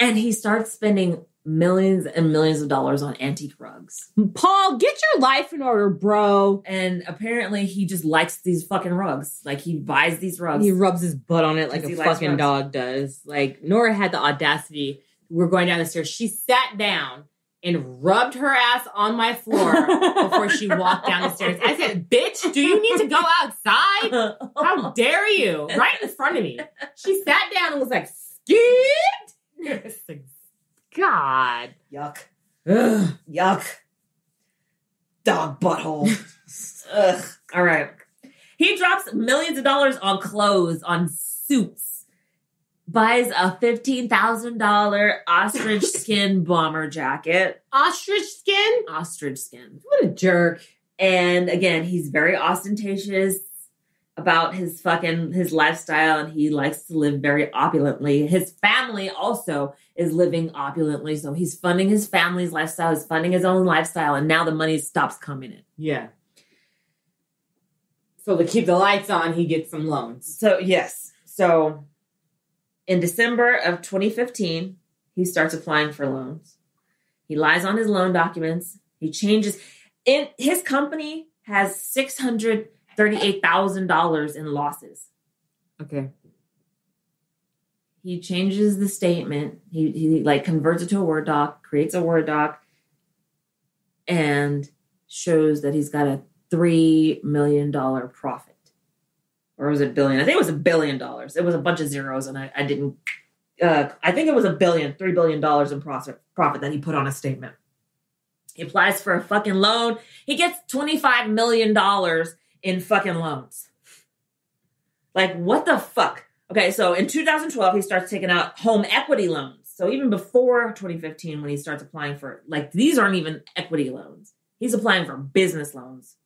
And he starts spending millions and millions of dollars on antique rugs. Paul, get your life in order, bro. And apparently he just likes these fucking rugs. Like, he buys these rugs. He rubs his butt on it like a fucking dog does. Like, Nora had the audacity... We're going down the stairs. She sat down and rubbed her ass on my floor before she walked down the stairs. I said, bitch, do you need to go outside? How dare you? Right in front of me. She sat down and was like, skid. God. Yuck. Ugh. Yuck. Dog butthole. Ugh. All right. He drops millions of dollars on clothes, on suits. Buys a fifteen thousand dollars ostrich skin bomber jacket. Ostrich skin? Ostrich skin. What a jerk. And again, he's very ostentatious about his fucking, his lifestyle, and he likes to live very opulently. His family also is living opulently, so he's funding his family's lifestyle, he's funding his own lifestyle, and now the money stops coming in. Yeah. So to keep the lights on, he gets some loans. So, yes. So... in December of twenty fifteen, he starts applying for loans. He lies on his loan documents. He changes. In, his company has six hundred thirty-eight thousand dollars in losses. Okay. He changes the statement. He, he like converts it to a Word doc, creates a Word doc, and shows that he's got a three million dollars profit. Or was it billion? I think it was a billion dollars. It was a bunch of zeros, and I, I didn't... Uh, I think it was a billion, three billion dollars in profit, profit that he put on a statement. He applies for a fucking loan. He gets twenty-five million dollars in fucking loans. Like, what the fuck? Okay, so in two thousand twelve, he starts taking out home equity loans. So even before twenty fifteen, when he starts applying for, like, these aren't even equity loans. He's applying for business loans.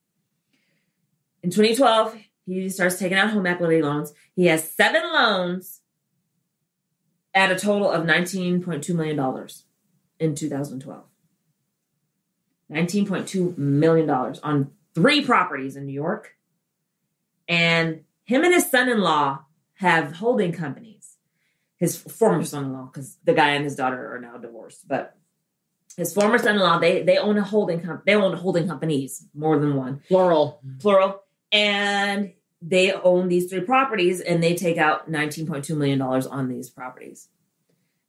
In twenty twelve, he starts taking out home equity loans. He has seven loans at a total of nineteen point two million dollars in two thousand twelve. nineteen point two million dollars on three properties in New York. And him and his son-in-law have holding companies. His former son-in-law, because the guy and his daughter are now divorced, but his former son-in-law, they they own a holding company. They own holding companies, more than one. Plural. Plural. And they own these three properties, and they take out nineteen point two million dollars on these properties.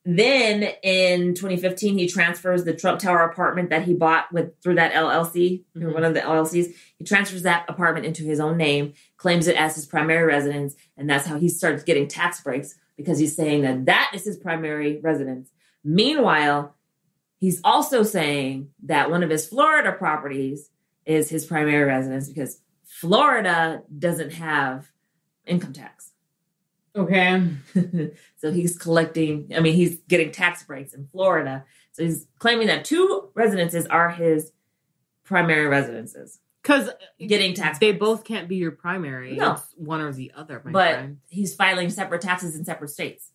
Then in twenty fifteen, he transfers the Trump Tower apartment that he bought with through that L L C, mm-hmm. or one of the L L Cs. He transfers that apartment into his own name, claims it as his primary residence, and that's how he starts getting tax breaks, because he's saying that that is his primary residence. Meanwhile, he's also saying that one of his Florida properties is his primary residence because Florida doesn't have income tax. Okay. So he's collecting, I mean, he's getting tax breaks in Florida. So he's claiming that two residences are his primary residences. Because getting tax breaks. They both can't be your primary. No. It's one or the other. My but friend. He's filing separate taxes in separate states.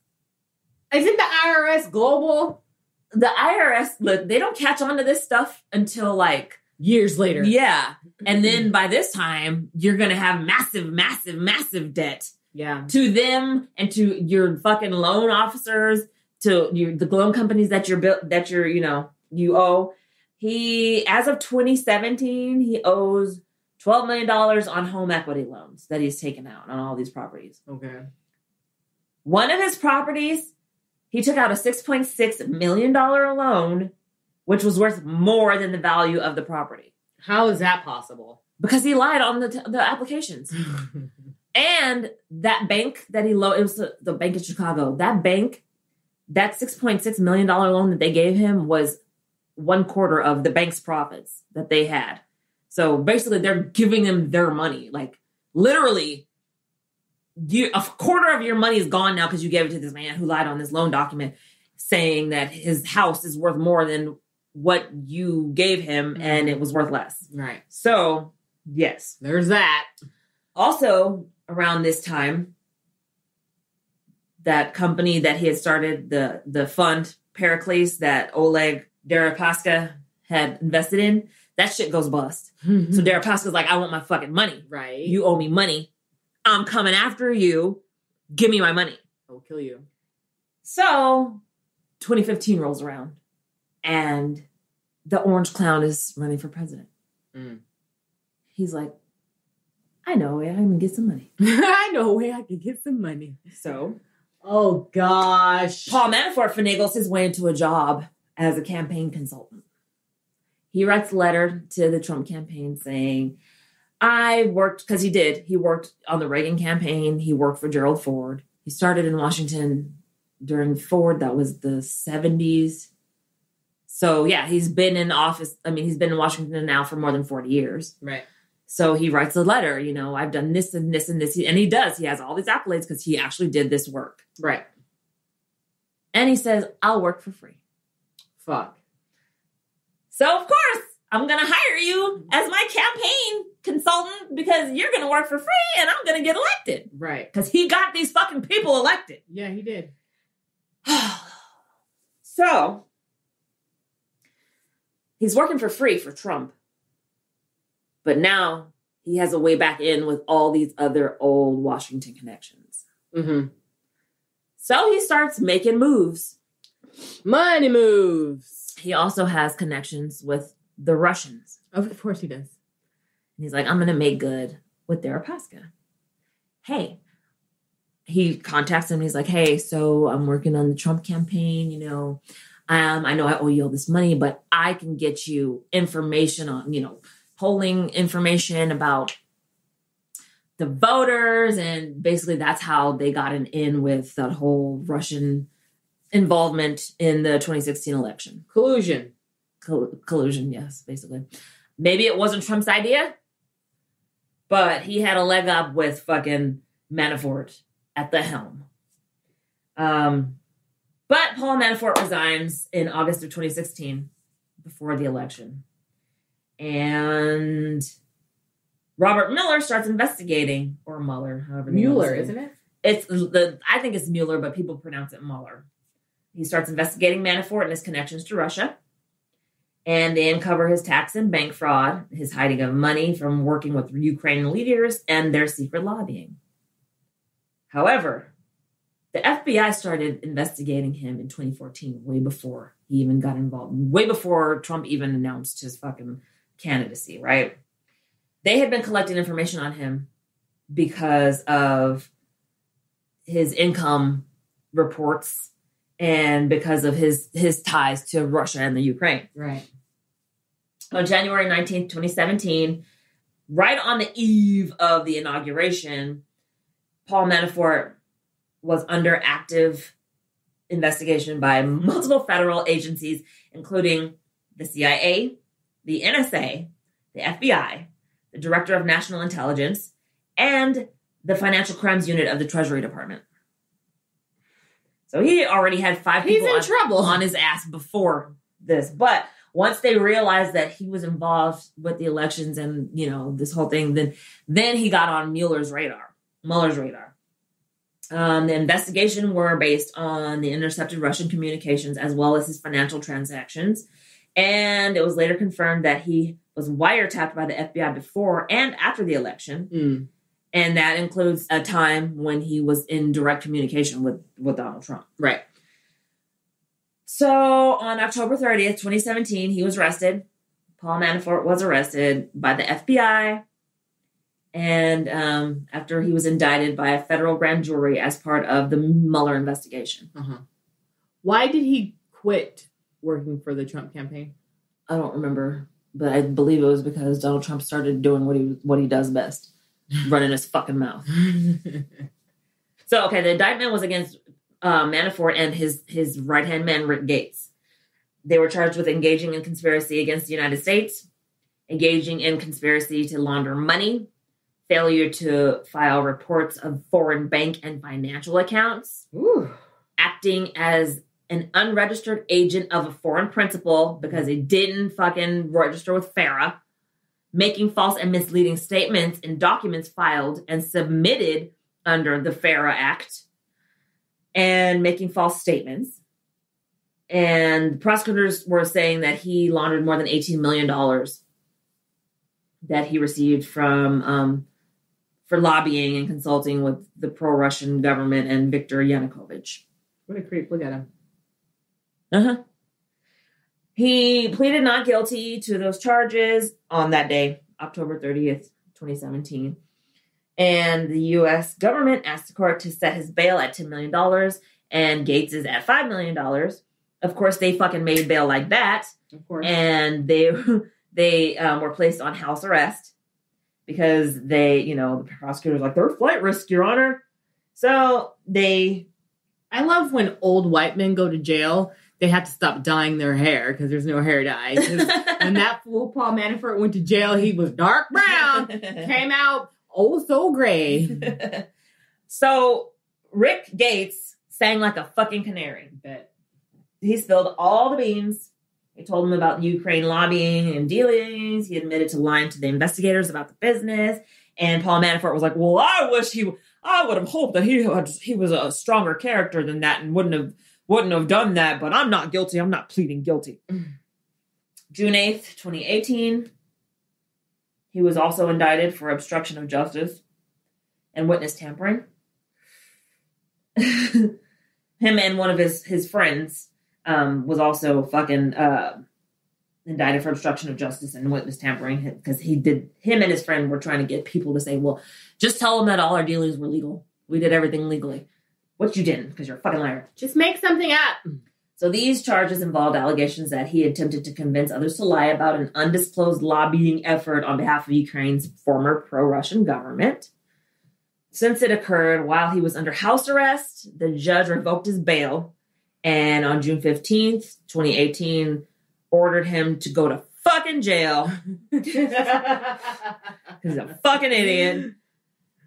Isn't the I R S global? The I R S, look, they don't catch on to this stuff until like years later. Yeah. And then by this time, you're going to have massive, massive, massive debt. Yeah. To them and to your fucking loan officers, to your, the loan companies that you're built, that you're, you know, you owe. He, as of twenty seventeen, he owes twelve million dollars on home equity loans that he's taken out on all these properties. Okay. One of his properties, he took out a six point six million dollars loan, which was worth more than the value of the property. How is that possible? Because he lied on the t- the applications. And that bank that he loaned, it was the, the bank in Chicago, that bank, that six point six million dollars loan that they gave him was one quarter of the bank's profits that they had. So basically they're giving them their money. Like literally you, a quarter of your money is gone now because you gave it to this man who lied on this loan document saying that his house is worth more than what you gave him and it was worth less. Right. So yes, there's that. Also around this time, that company that he had started, the, the fund Pericles that Oleg Deripaska had invested in, that shit goes bust. Mm-hmm. So Deripaska's like, I want my fucking money. Right. You owe me money. I'm coming after you. Give me my money. I'll kill you. So twenty fifteen rolls around and the orange clown is running for president. Mm. He's like, I know a way I can get some money. I know a way I can get some money. So, oh gosh. Paul Manafort finagles his way into a job as a campaign consultant. He writes a letter to the Trump campaign saying, I worked, because he did, he worked on the Reagan campaign. He worked for Gerald Ford. He started in Washington during Ford. That was the seventies. So yeah, he's been in office. I mean, he's been in Washington now for more than forty years. Right. So he writes a letter, you know, I've done this and this and this. And he does. He has all these accolades because he actually did this work. Right. And he says, I'll work for free. Fuck. So, of course, I'm going to hire you as my campaign consultant because you're going to work for free and I'm going to get elected. Right. Because he got these fucking people elected. Yeah, he did. So, he's working for free for Trump. But now he has a way back in with all these other old Washington connections. Mm-hmm. So he starts making moves. Money moves. He also has connections with the Russians. Of course he does. And he's like, I'm going to make good with Deripaska. Hey, he contacts him. And he's like, hey, so I'm working on the Trump campaign. You know, um, I know I owe you all this money, but I can get you information on, you know, polling information about the voters. And basically that's how they got an in with that whole Russian involvement in the twenty sixteen election. Collusion. Coll- collusion, yes, basically. Maybe it wasn't Trump's idea, but he had a leg up with fucking Manafort at the helm. Um, but Paul Manafort resigns in August of twenty sixteen, before the election. And Robert Mueller starts investigating, or Mueller, however they Mueller, know it. Isn't it? It's the I think it's Mueller, but people pronounce it Mueller. He starts investigating Manafort and his connections to Russia. And they uncover his tax and bank fraud, his hiding of money from working with Ukrainian leaders, and their secret lobbying. However, the F B I started investigating him in twenty fourteen, way before he even got involved, way before Trump even announced his fucking candidacy, right? They had been collecting information on him because of his income reports and because of his, his ties to Russia and the Ukraine. Right. On January nineteenth, twenty seventeen, right on the eve of the inauguration, Paul Manafort was under active investigation by multiple federal agencies, including the C I A, the N S A, the F B I, the Director of National Intelligence, and the Financial Crimes Unit of the Treasury Department. So he already had five people He's in on, trouble. on his ass before this. But once they realized that he was involved with the elections and, you know, this whole thing, then then he got on Mueller's radar, Mueller's radar. Um, the investigation were based on the intercepted Russian communications as well as his financial transactions. And it was later confirmed that he was wiretapped by the F B I before and after the election. Mm. And that includes a time when he was in direct communication with, with Donald Trump. Right. So on October thirtieth, twenty seventeen, he was arrested. Paul Manafort was arrested by the F B I. And um, after he was indicted by a federal grand jury as part of the Mueller investigation. Uh-huh. Why did he quit working for the Trump campaign? I don't remember, but I believe it was because Donald Trump started doing what he what he does best. Running his fucking mouth. So, okay, the indictment was against uh, Manafort and his, his right-hand man, Rick Gates. They were charged with engaging in conspiracy against the United States, engaging in conspiracy to launder money, failure to file reports of foreign bank and financial accounts, Ooh. acting as an unregistered agent of a foreign principal because he didn't fucking register with FARA, making false and misleading statements in documents filed and submitted under the FARA Act, and making false statements. And prosecutors were saying that he laundered more than eighteen million dollars that he received from um, for lobbying and consulting with the pro-Russian government and Victor Yanukovych. What a creep. Look at him. Uh-huh. He pleaded not guilty to those charges on that day, October thirtieth, twenty seventeen. And the U S government asked the court to set his bail at ten million dollars and Gates's at five million dollars. Of course, they fucking made bail like that. Of course. And they they um, were placed on house arrest because they, you know, the prosecutor was like, they're flight risk, Your Honor. So they... I love when old white men go to jail. They have to stop dyeing their hair because there's no hair dye. When that fool Paul Manafort went to jail, he was dark brown, came out oh so gray. So Rick Gates sang like a fucking canary. But he spilled all the beans. They told him about Ukraine lobbying and dealings. He admitted to lying to the investigators about the business. And Paul Manafort was like, well, I wish he, I would have hoped that he had, he was a stronger character than that and wouldn't have Wouldn't have done that, but I'm not guilty. I'm not pleading guilty. June eighth, twenty eighteen. He was also indicted for obstruction of justice and witness tampering. Him and one of his, his friends um, was also fucking uh, indicted for obstruction of justice and witness tampering because he did. Him and his friend were trying to get people to say, well, just tell them that all our dealings were legal. We did everything legally. Which you didn't, because you're a fucking liar. Just make something up. So these charges involved allegations that he attempted to convince others to lie about an undisclosed lobbying effort on behalf of Ukraine's former pro-Russian government. Since it occurred while he was under house arrest, the judge revoked his bail. And on June fifteenth, twenty eighteen, ordered him to go to fucking jail. He's a fucking idiot.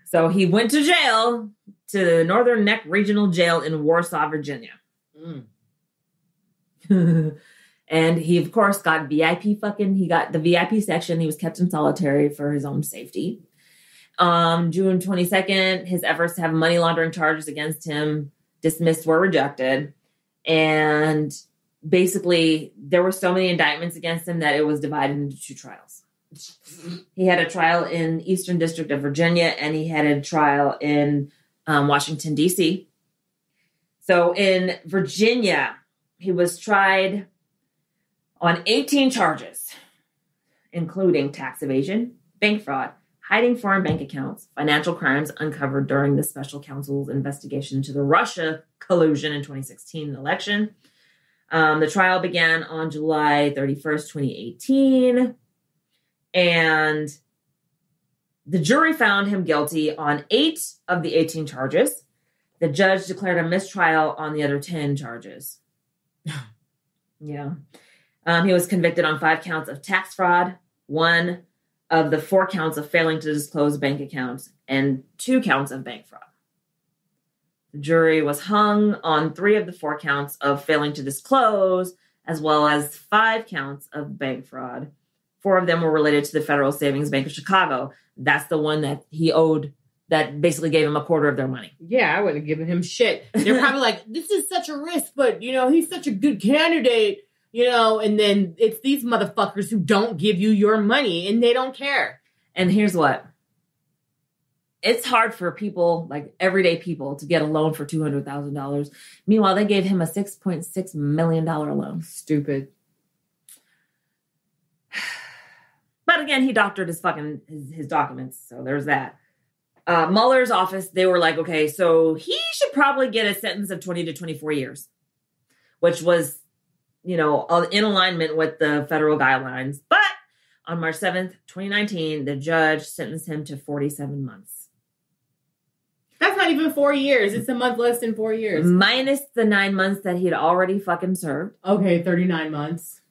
So he went to jail, to the Northern Neck Regional Jail in Warsaw, Virginia. Mm. And he, of course, got V I P fucking, he got the V I P section. He was kept in solitary for his own safety. Um, June twenty-second, his efforts to have money laundering charges against him dismissed were rejected. And basically, there were so many indictments against him that it was divided into two trials. He had a trial in Eastern District of Virginia, and he had a trial in um, Washington, D C. So in Virginia, he was tried on eighteen charges, including tax evasion, bank fraud, hiding foreign bank accounts, financial crimes uncovered during the special counsel's investigation into the Russia collusion in twenty sixteen election. Um, the trial began on July thirty-first, twenty eighteen. And the jury found him guilty on eight of the eighteen charges. The judge declared a mistrial on the other ten charges. Yeah. Um, he was convicted on five counts of tax fraud, one of the four counts of failing to disclose bank accounts, and two counts of bank fraud. The jury was hung on three of the four counts of failing to disclose, as well as five counts of bank fraud. Four of them were related to the Federal Savings Bank of Chicago. That's the one that he owed, that basically gave him a quarter of their money. Yeah, I wouldn't have given him shit. They're probably like, this is such a risk, but, you know, he's such a good candidate, you know, and then it's these motherfuckers who don't give you your money, and they don't care. And here's what. It's hard for people, like everyday people, to get a loan for two hundred thousand dollars. Meanwhile, they gave him a six point six million dollars loan. Stupid. But again, he doctored his fucking, his, his documents. So there's that. Uh, Mueller's office, they were like, okay, so he should probably get a sentence of twenty to twenty-four years, which was, you know, in alignment with the federal guidelines. But on March seventh, twenty nineteen, the judge sentenced him to forty-seven months. That's not even four years. It's a month less than four years. Minus the nine months that he'd already fucking served. Okay, thirty-nine months.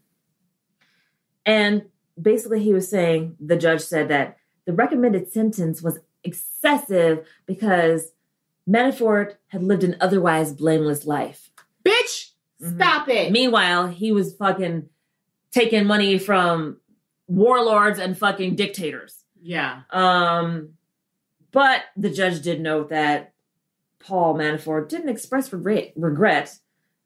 And basically he was saying, the judge said that the recommended sentence was excessive because Manafort had lived an otherwise blameless life. Bitch, mm-hmm. Stop it. Meanwhile, he was fucking taking money from warlords and fucking dictators. Yeah. Um... But the judge did note that Paul Manafort didn't express re- regret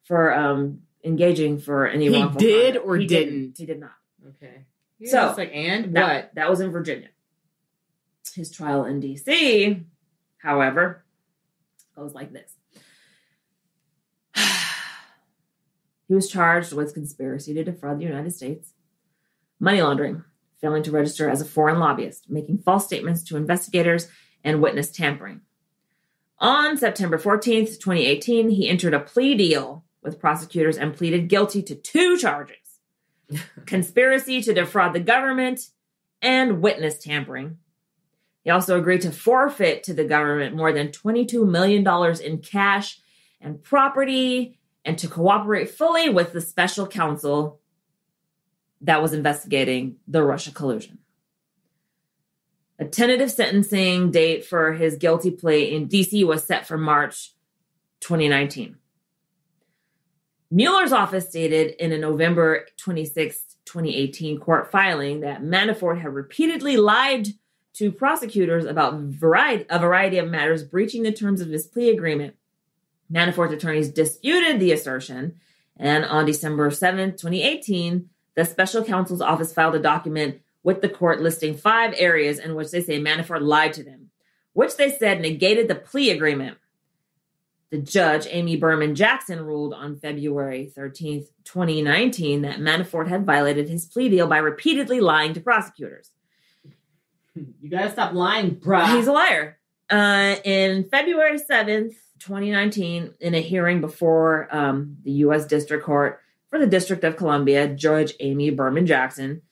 for um, engaging for any wrongful. He did or he didn't? didn't? He did not. Okay. Yeah, so it's like, and that, what? That was in Virginia. His trial in D C, however, goes like this. He was charged with conspiracy to defraud the United States, money laundering, failing to register as a foreign lobbyist, making false statements to investigators, and witness tampering. On September fourteenth, twenty eighteen, he entered a plea deal with prosecutors and pleaded guilty to two charges. Conspiracy to defraud the government and witness tampering. He also agreed to forfeit to the government more than twenty-two million dollars in cash and property and to cooperate fully with the special counsel that was investigating the Russia collusion. A tentative sentencing date for his guilty plea in D C was set for March twenty nineteen. Mueller's office stated in a November twenty-sixth, twenty eighteen court filing that Manafort had repeatedly lied to prosecutors about variety, a variety of matters, breaching the terms of his plea agreement. Manafort's attorneys disputed the assertion, and on December seventh, twenty eighteen, the special counsel's office filed a document with the court listing five areas in which they say Manafort lied to them, which they said negated the plea agreement. The judge, Amy Berman Jackson, ruled on February thirteenth, twenty nineteen, that Manafort had violated his plea deal by repeatedly lying to prosecutors. You gotta stop lying, bruh. He's a liar. Uh, in February seventh, twenty nineteen, in a hearing before um, the U S District Court for the District of Columbia, Judge Amy Berman Jackson,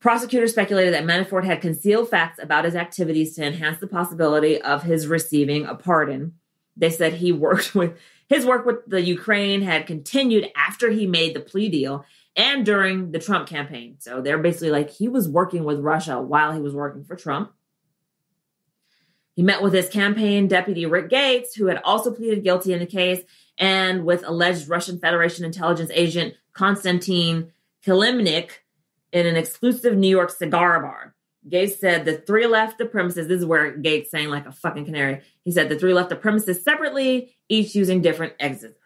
prosecutors speculated that Manafort had concealed facts about his activities to enhance the possibility of his receiving a pardon. They said he worked with his work with the Ukraine had continued after he made the plea deal, and during the Trump campaign. So they're basically like, he was working with Russia while he was working for Trump. He met with his campaign deputy, Rick Gates, who had also pleaded guilty in the case, and with alleged Russian Federation intelligence agent Konstantin Kilimnik in an exclusive New York cigar bar. Gates said the three left the premises. This is where Gates sang like a fucking canary. He said the three left the premises separately, each using different exits.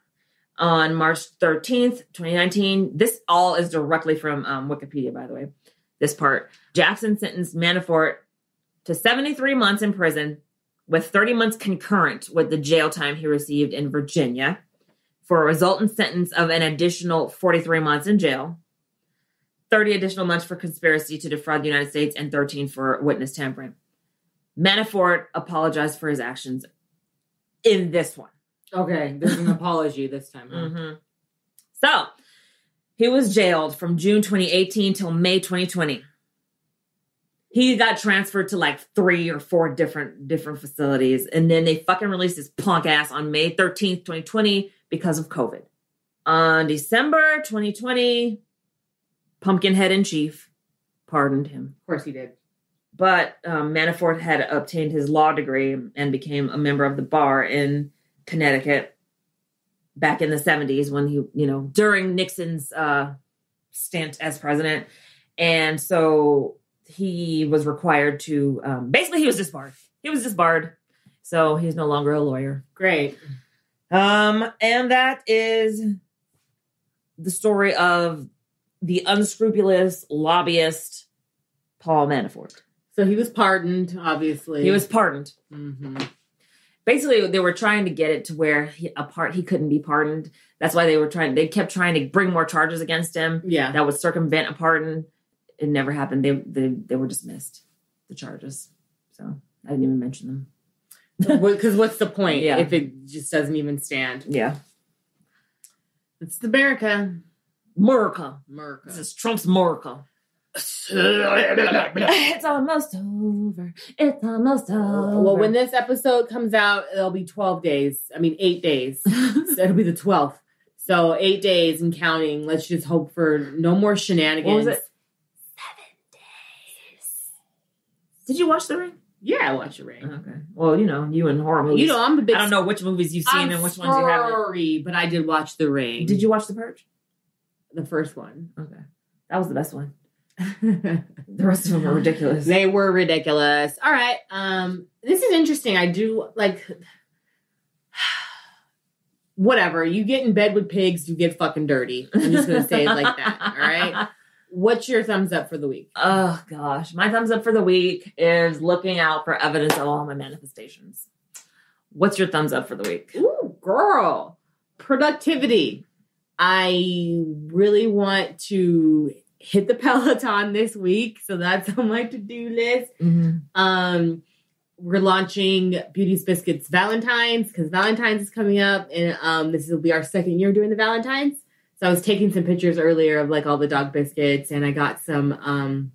On March thirteenth, twenty nineteen, this all is directly from um, Wikipedia, by the way, this part. Jackson sentenced Manafort to seventy-three months in prison with thirty months concurrent with the jail time he received in Virginia for a resultant sentence of an additional forty-three months in jail, thirty additional months for conspiracy to defraud the United States, and thirteen for witness tampering. Manafort apologized for his actions in this one. Okay, there's an apology this time. Huh? Mm-hmm. So, he was jailed from June twenty eighteen till May twenty twenty. He got transferred to like three or four different different facilities. And then they fucking released his punk ass on May thirteenth, twenty twenty because of COVID. On December twenty twenty, Pumpkinhead in chief pardoned him. Of course he did. But um, Manafort had obtained his law degree and became a member of the bar in Connecticut back in the seventies when he, you know, during Nixon's uh, stint as president. And so he was required to, um, basically he was disbarred. He was disbarred. So he's no longer a lawyer. Great. Um, and that is the story of the unscrupulous lobbyist, Paul Manafort. So he was pardoned, obviously. He was pardoned. Mm-hmm. Basically, they were trying to get it to where he, a part he couldn't be pardoned. That's why they were trying. They kept trying to bring more charges against him. Yeah, that would circumvent a pardon. It never happened. They they they were dismissed, the charges. So I didn't even mention them. Because what's the point yeah. if it just doesn't even stand? Yeah, it's America, America, America. This is Trump's America. It's almost over. It's almost over. Well, when this episode comes out, it'll be twelve days. I mean, eight days. So it'll be the twelfth. So eight days and counting. Let's just hope for no more shenanigans. What was it? Seven days. Did you watch The Ring? Yeah, I watched The Ring. Okay. Well, you know, you and horror movies. You know, I'm a big. I don't know which movies you've seen I'm and which sorry, ones you haven't. Sorry, but I did watch The Ring. Did you watch The Purge? The first one. Okay, that was the best one. The rest of them were ridiculous. They were ridiculous. All right. Um, this is interesting. I do like whatever. You get in bed with pigs, you get fucking dirty. I'm just gonna say it like that. All right. What's your thumbs up for the week? Oh gosh. My thumbs up for the week is looking out for evidence of all my manifestations. What's your thumbs up for the week? Ooh, girl. Productivity. I really want to hit the Peloton this week. So that's on my to-do list. Mm-hmm. Um, we're launching Beauty Biscuits Valentine's because Valentine's is coming up. And um, this will be our second year doing the Valentine's. So I was taking some pictures earlier of like all the dog biscuits. And I got some, um,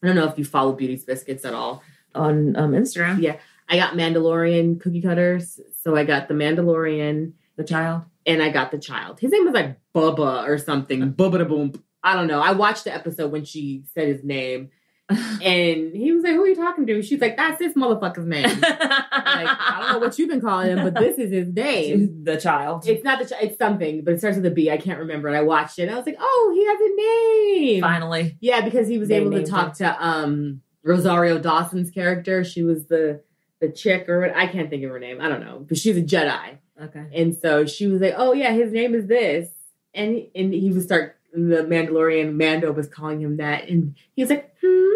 I don't know if you follow Beauty Biscuits at all. On um, Instagram. Yeah. I got Mandalorian cookie cutters. So I got the Mandalorian. The child. And I got the child. His name was like Bubba or something. Uh-huh. Bubba da boom. I don't know. I watched the episode when she said his name and he was like, who are you talking to? She's like, that's this motherfucker's name. Like, I don't know what you've been calling him, but this is his name. The child. It's not the child. It's something, but it starts with a B. I can't remember. And I watched it and I was like, oh, he has a name. Finally. Yeah, because he was they able to talk it. to um, Rosario Dawson's character. She was the, the chick or what. I can't think of her name. I don't know, but she's a Jedi. Okay. And so she was like, oh yeah, his name is this. And, and he would start the Mandalorian Mando was calling him that, and he was like, "Hmm."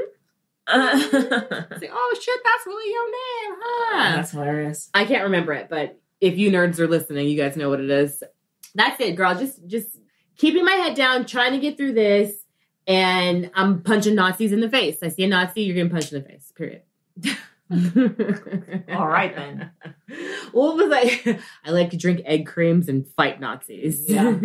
Uh, was like, oh shit, that's really your name, huh? Oh, that's hilarious. I can't remember it, but if you nerds are listening, you guys know what it is. That's it, girl. Just, just keeping my head down, trying to get through this, and I'm punching Nazis in the face. I see a Nazi, you're getting punched in the face. Period. All right then. What was I? I like to drink egg creams and fight Nazis. Yeah.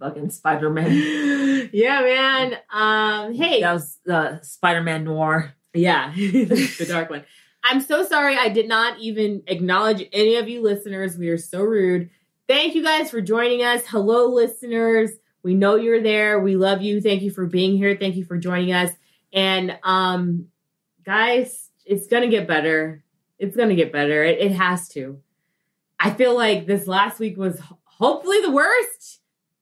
Fucking Spider-Man. Yeah, man. Um, hey, that was the uh, Spider-Man noir. Yeah, the dark one. I'm so sorry I did not even acknowledge any of you listeners. We are so rude. Thank you guys for joining us. Hello, listeners. We know you're there. We love you. Thank you for being here. Thank you for joining us. And um, guys, it's going to get better. It's going to get better. It, it has to. I feel like this last week was hopefully the worst.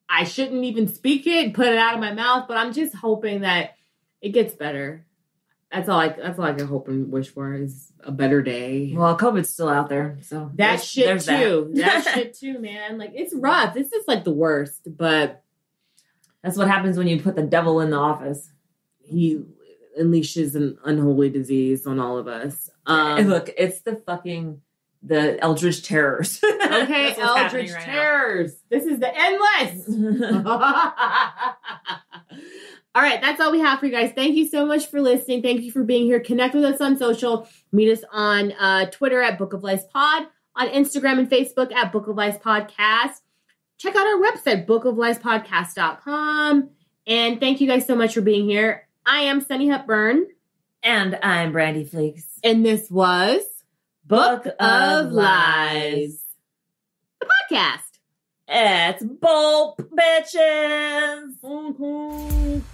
I shouldn't even speak it, put it out of my mouth, but I'm just hoping that it gets better. That's all I that's all I can hope and wish for is a better day. Well, COVID's still out there. So that there's, shit there's too. That. that shit too, man. Like, it's rough. This is like the worst, but that's what happens when you put the devil in the office. He unleashes an unholy disease on all of us. Um, look, it's the fucking the Eldritch Terrors. Okay, Eldritch right Terrors. Now. This is the endless. All right, that's all we have for you guys. Thank you so much for listening. Thank you for being here. Connect with us on social. Meet us on uh, Twitter at Book of Lies Pod, on Instagram and Facebook at Book of Lies Podcast. Check out our website, book of lies podcast dot com. And thank you guys so much for being here. I am Sunny Hepburn. And I'm Brandy Fleeks. And this was Book, Book of Lies, the podcast. It's Bulp, bitches. Mm-hmm.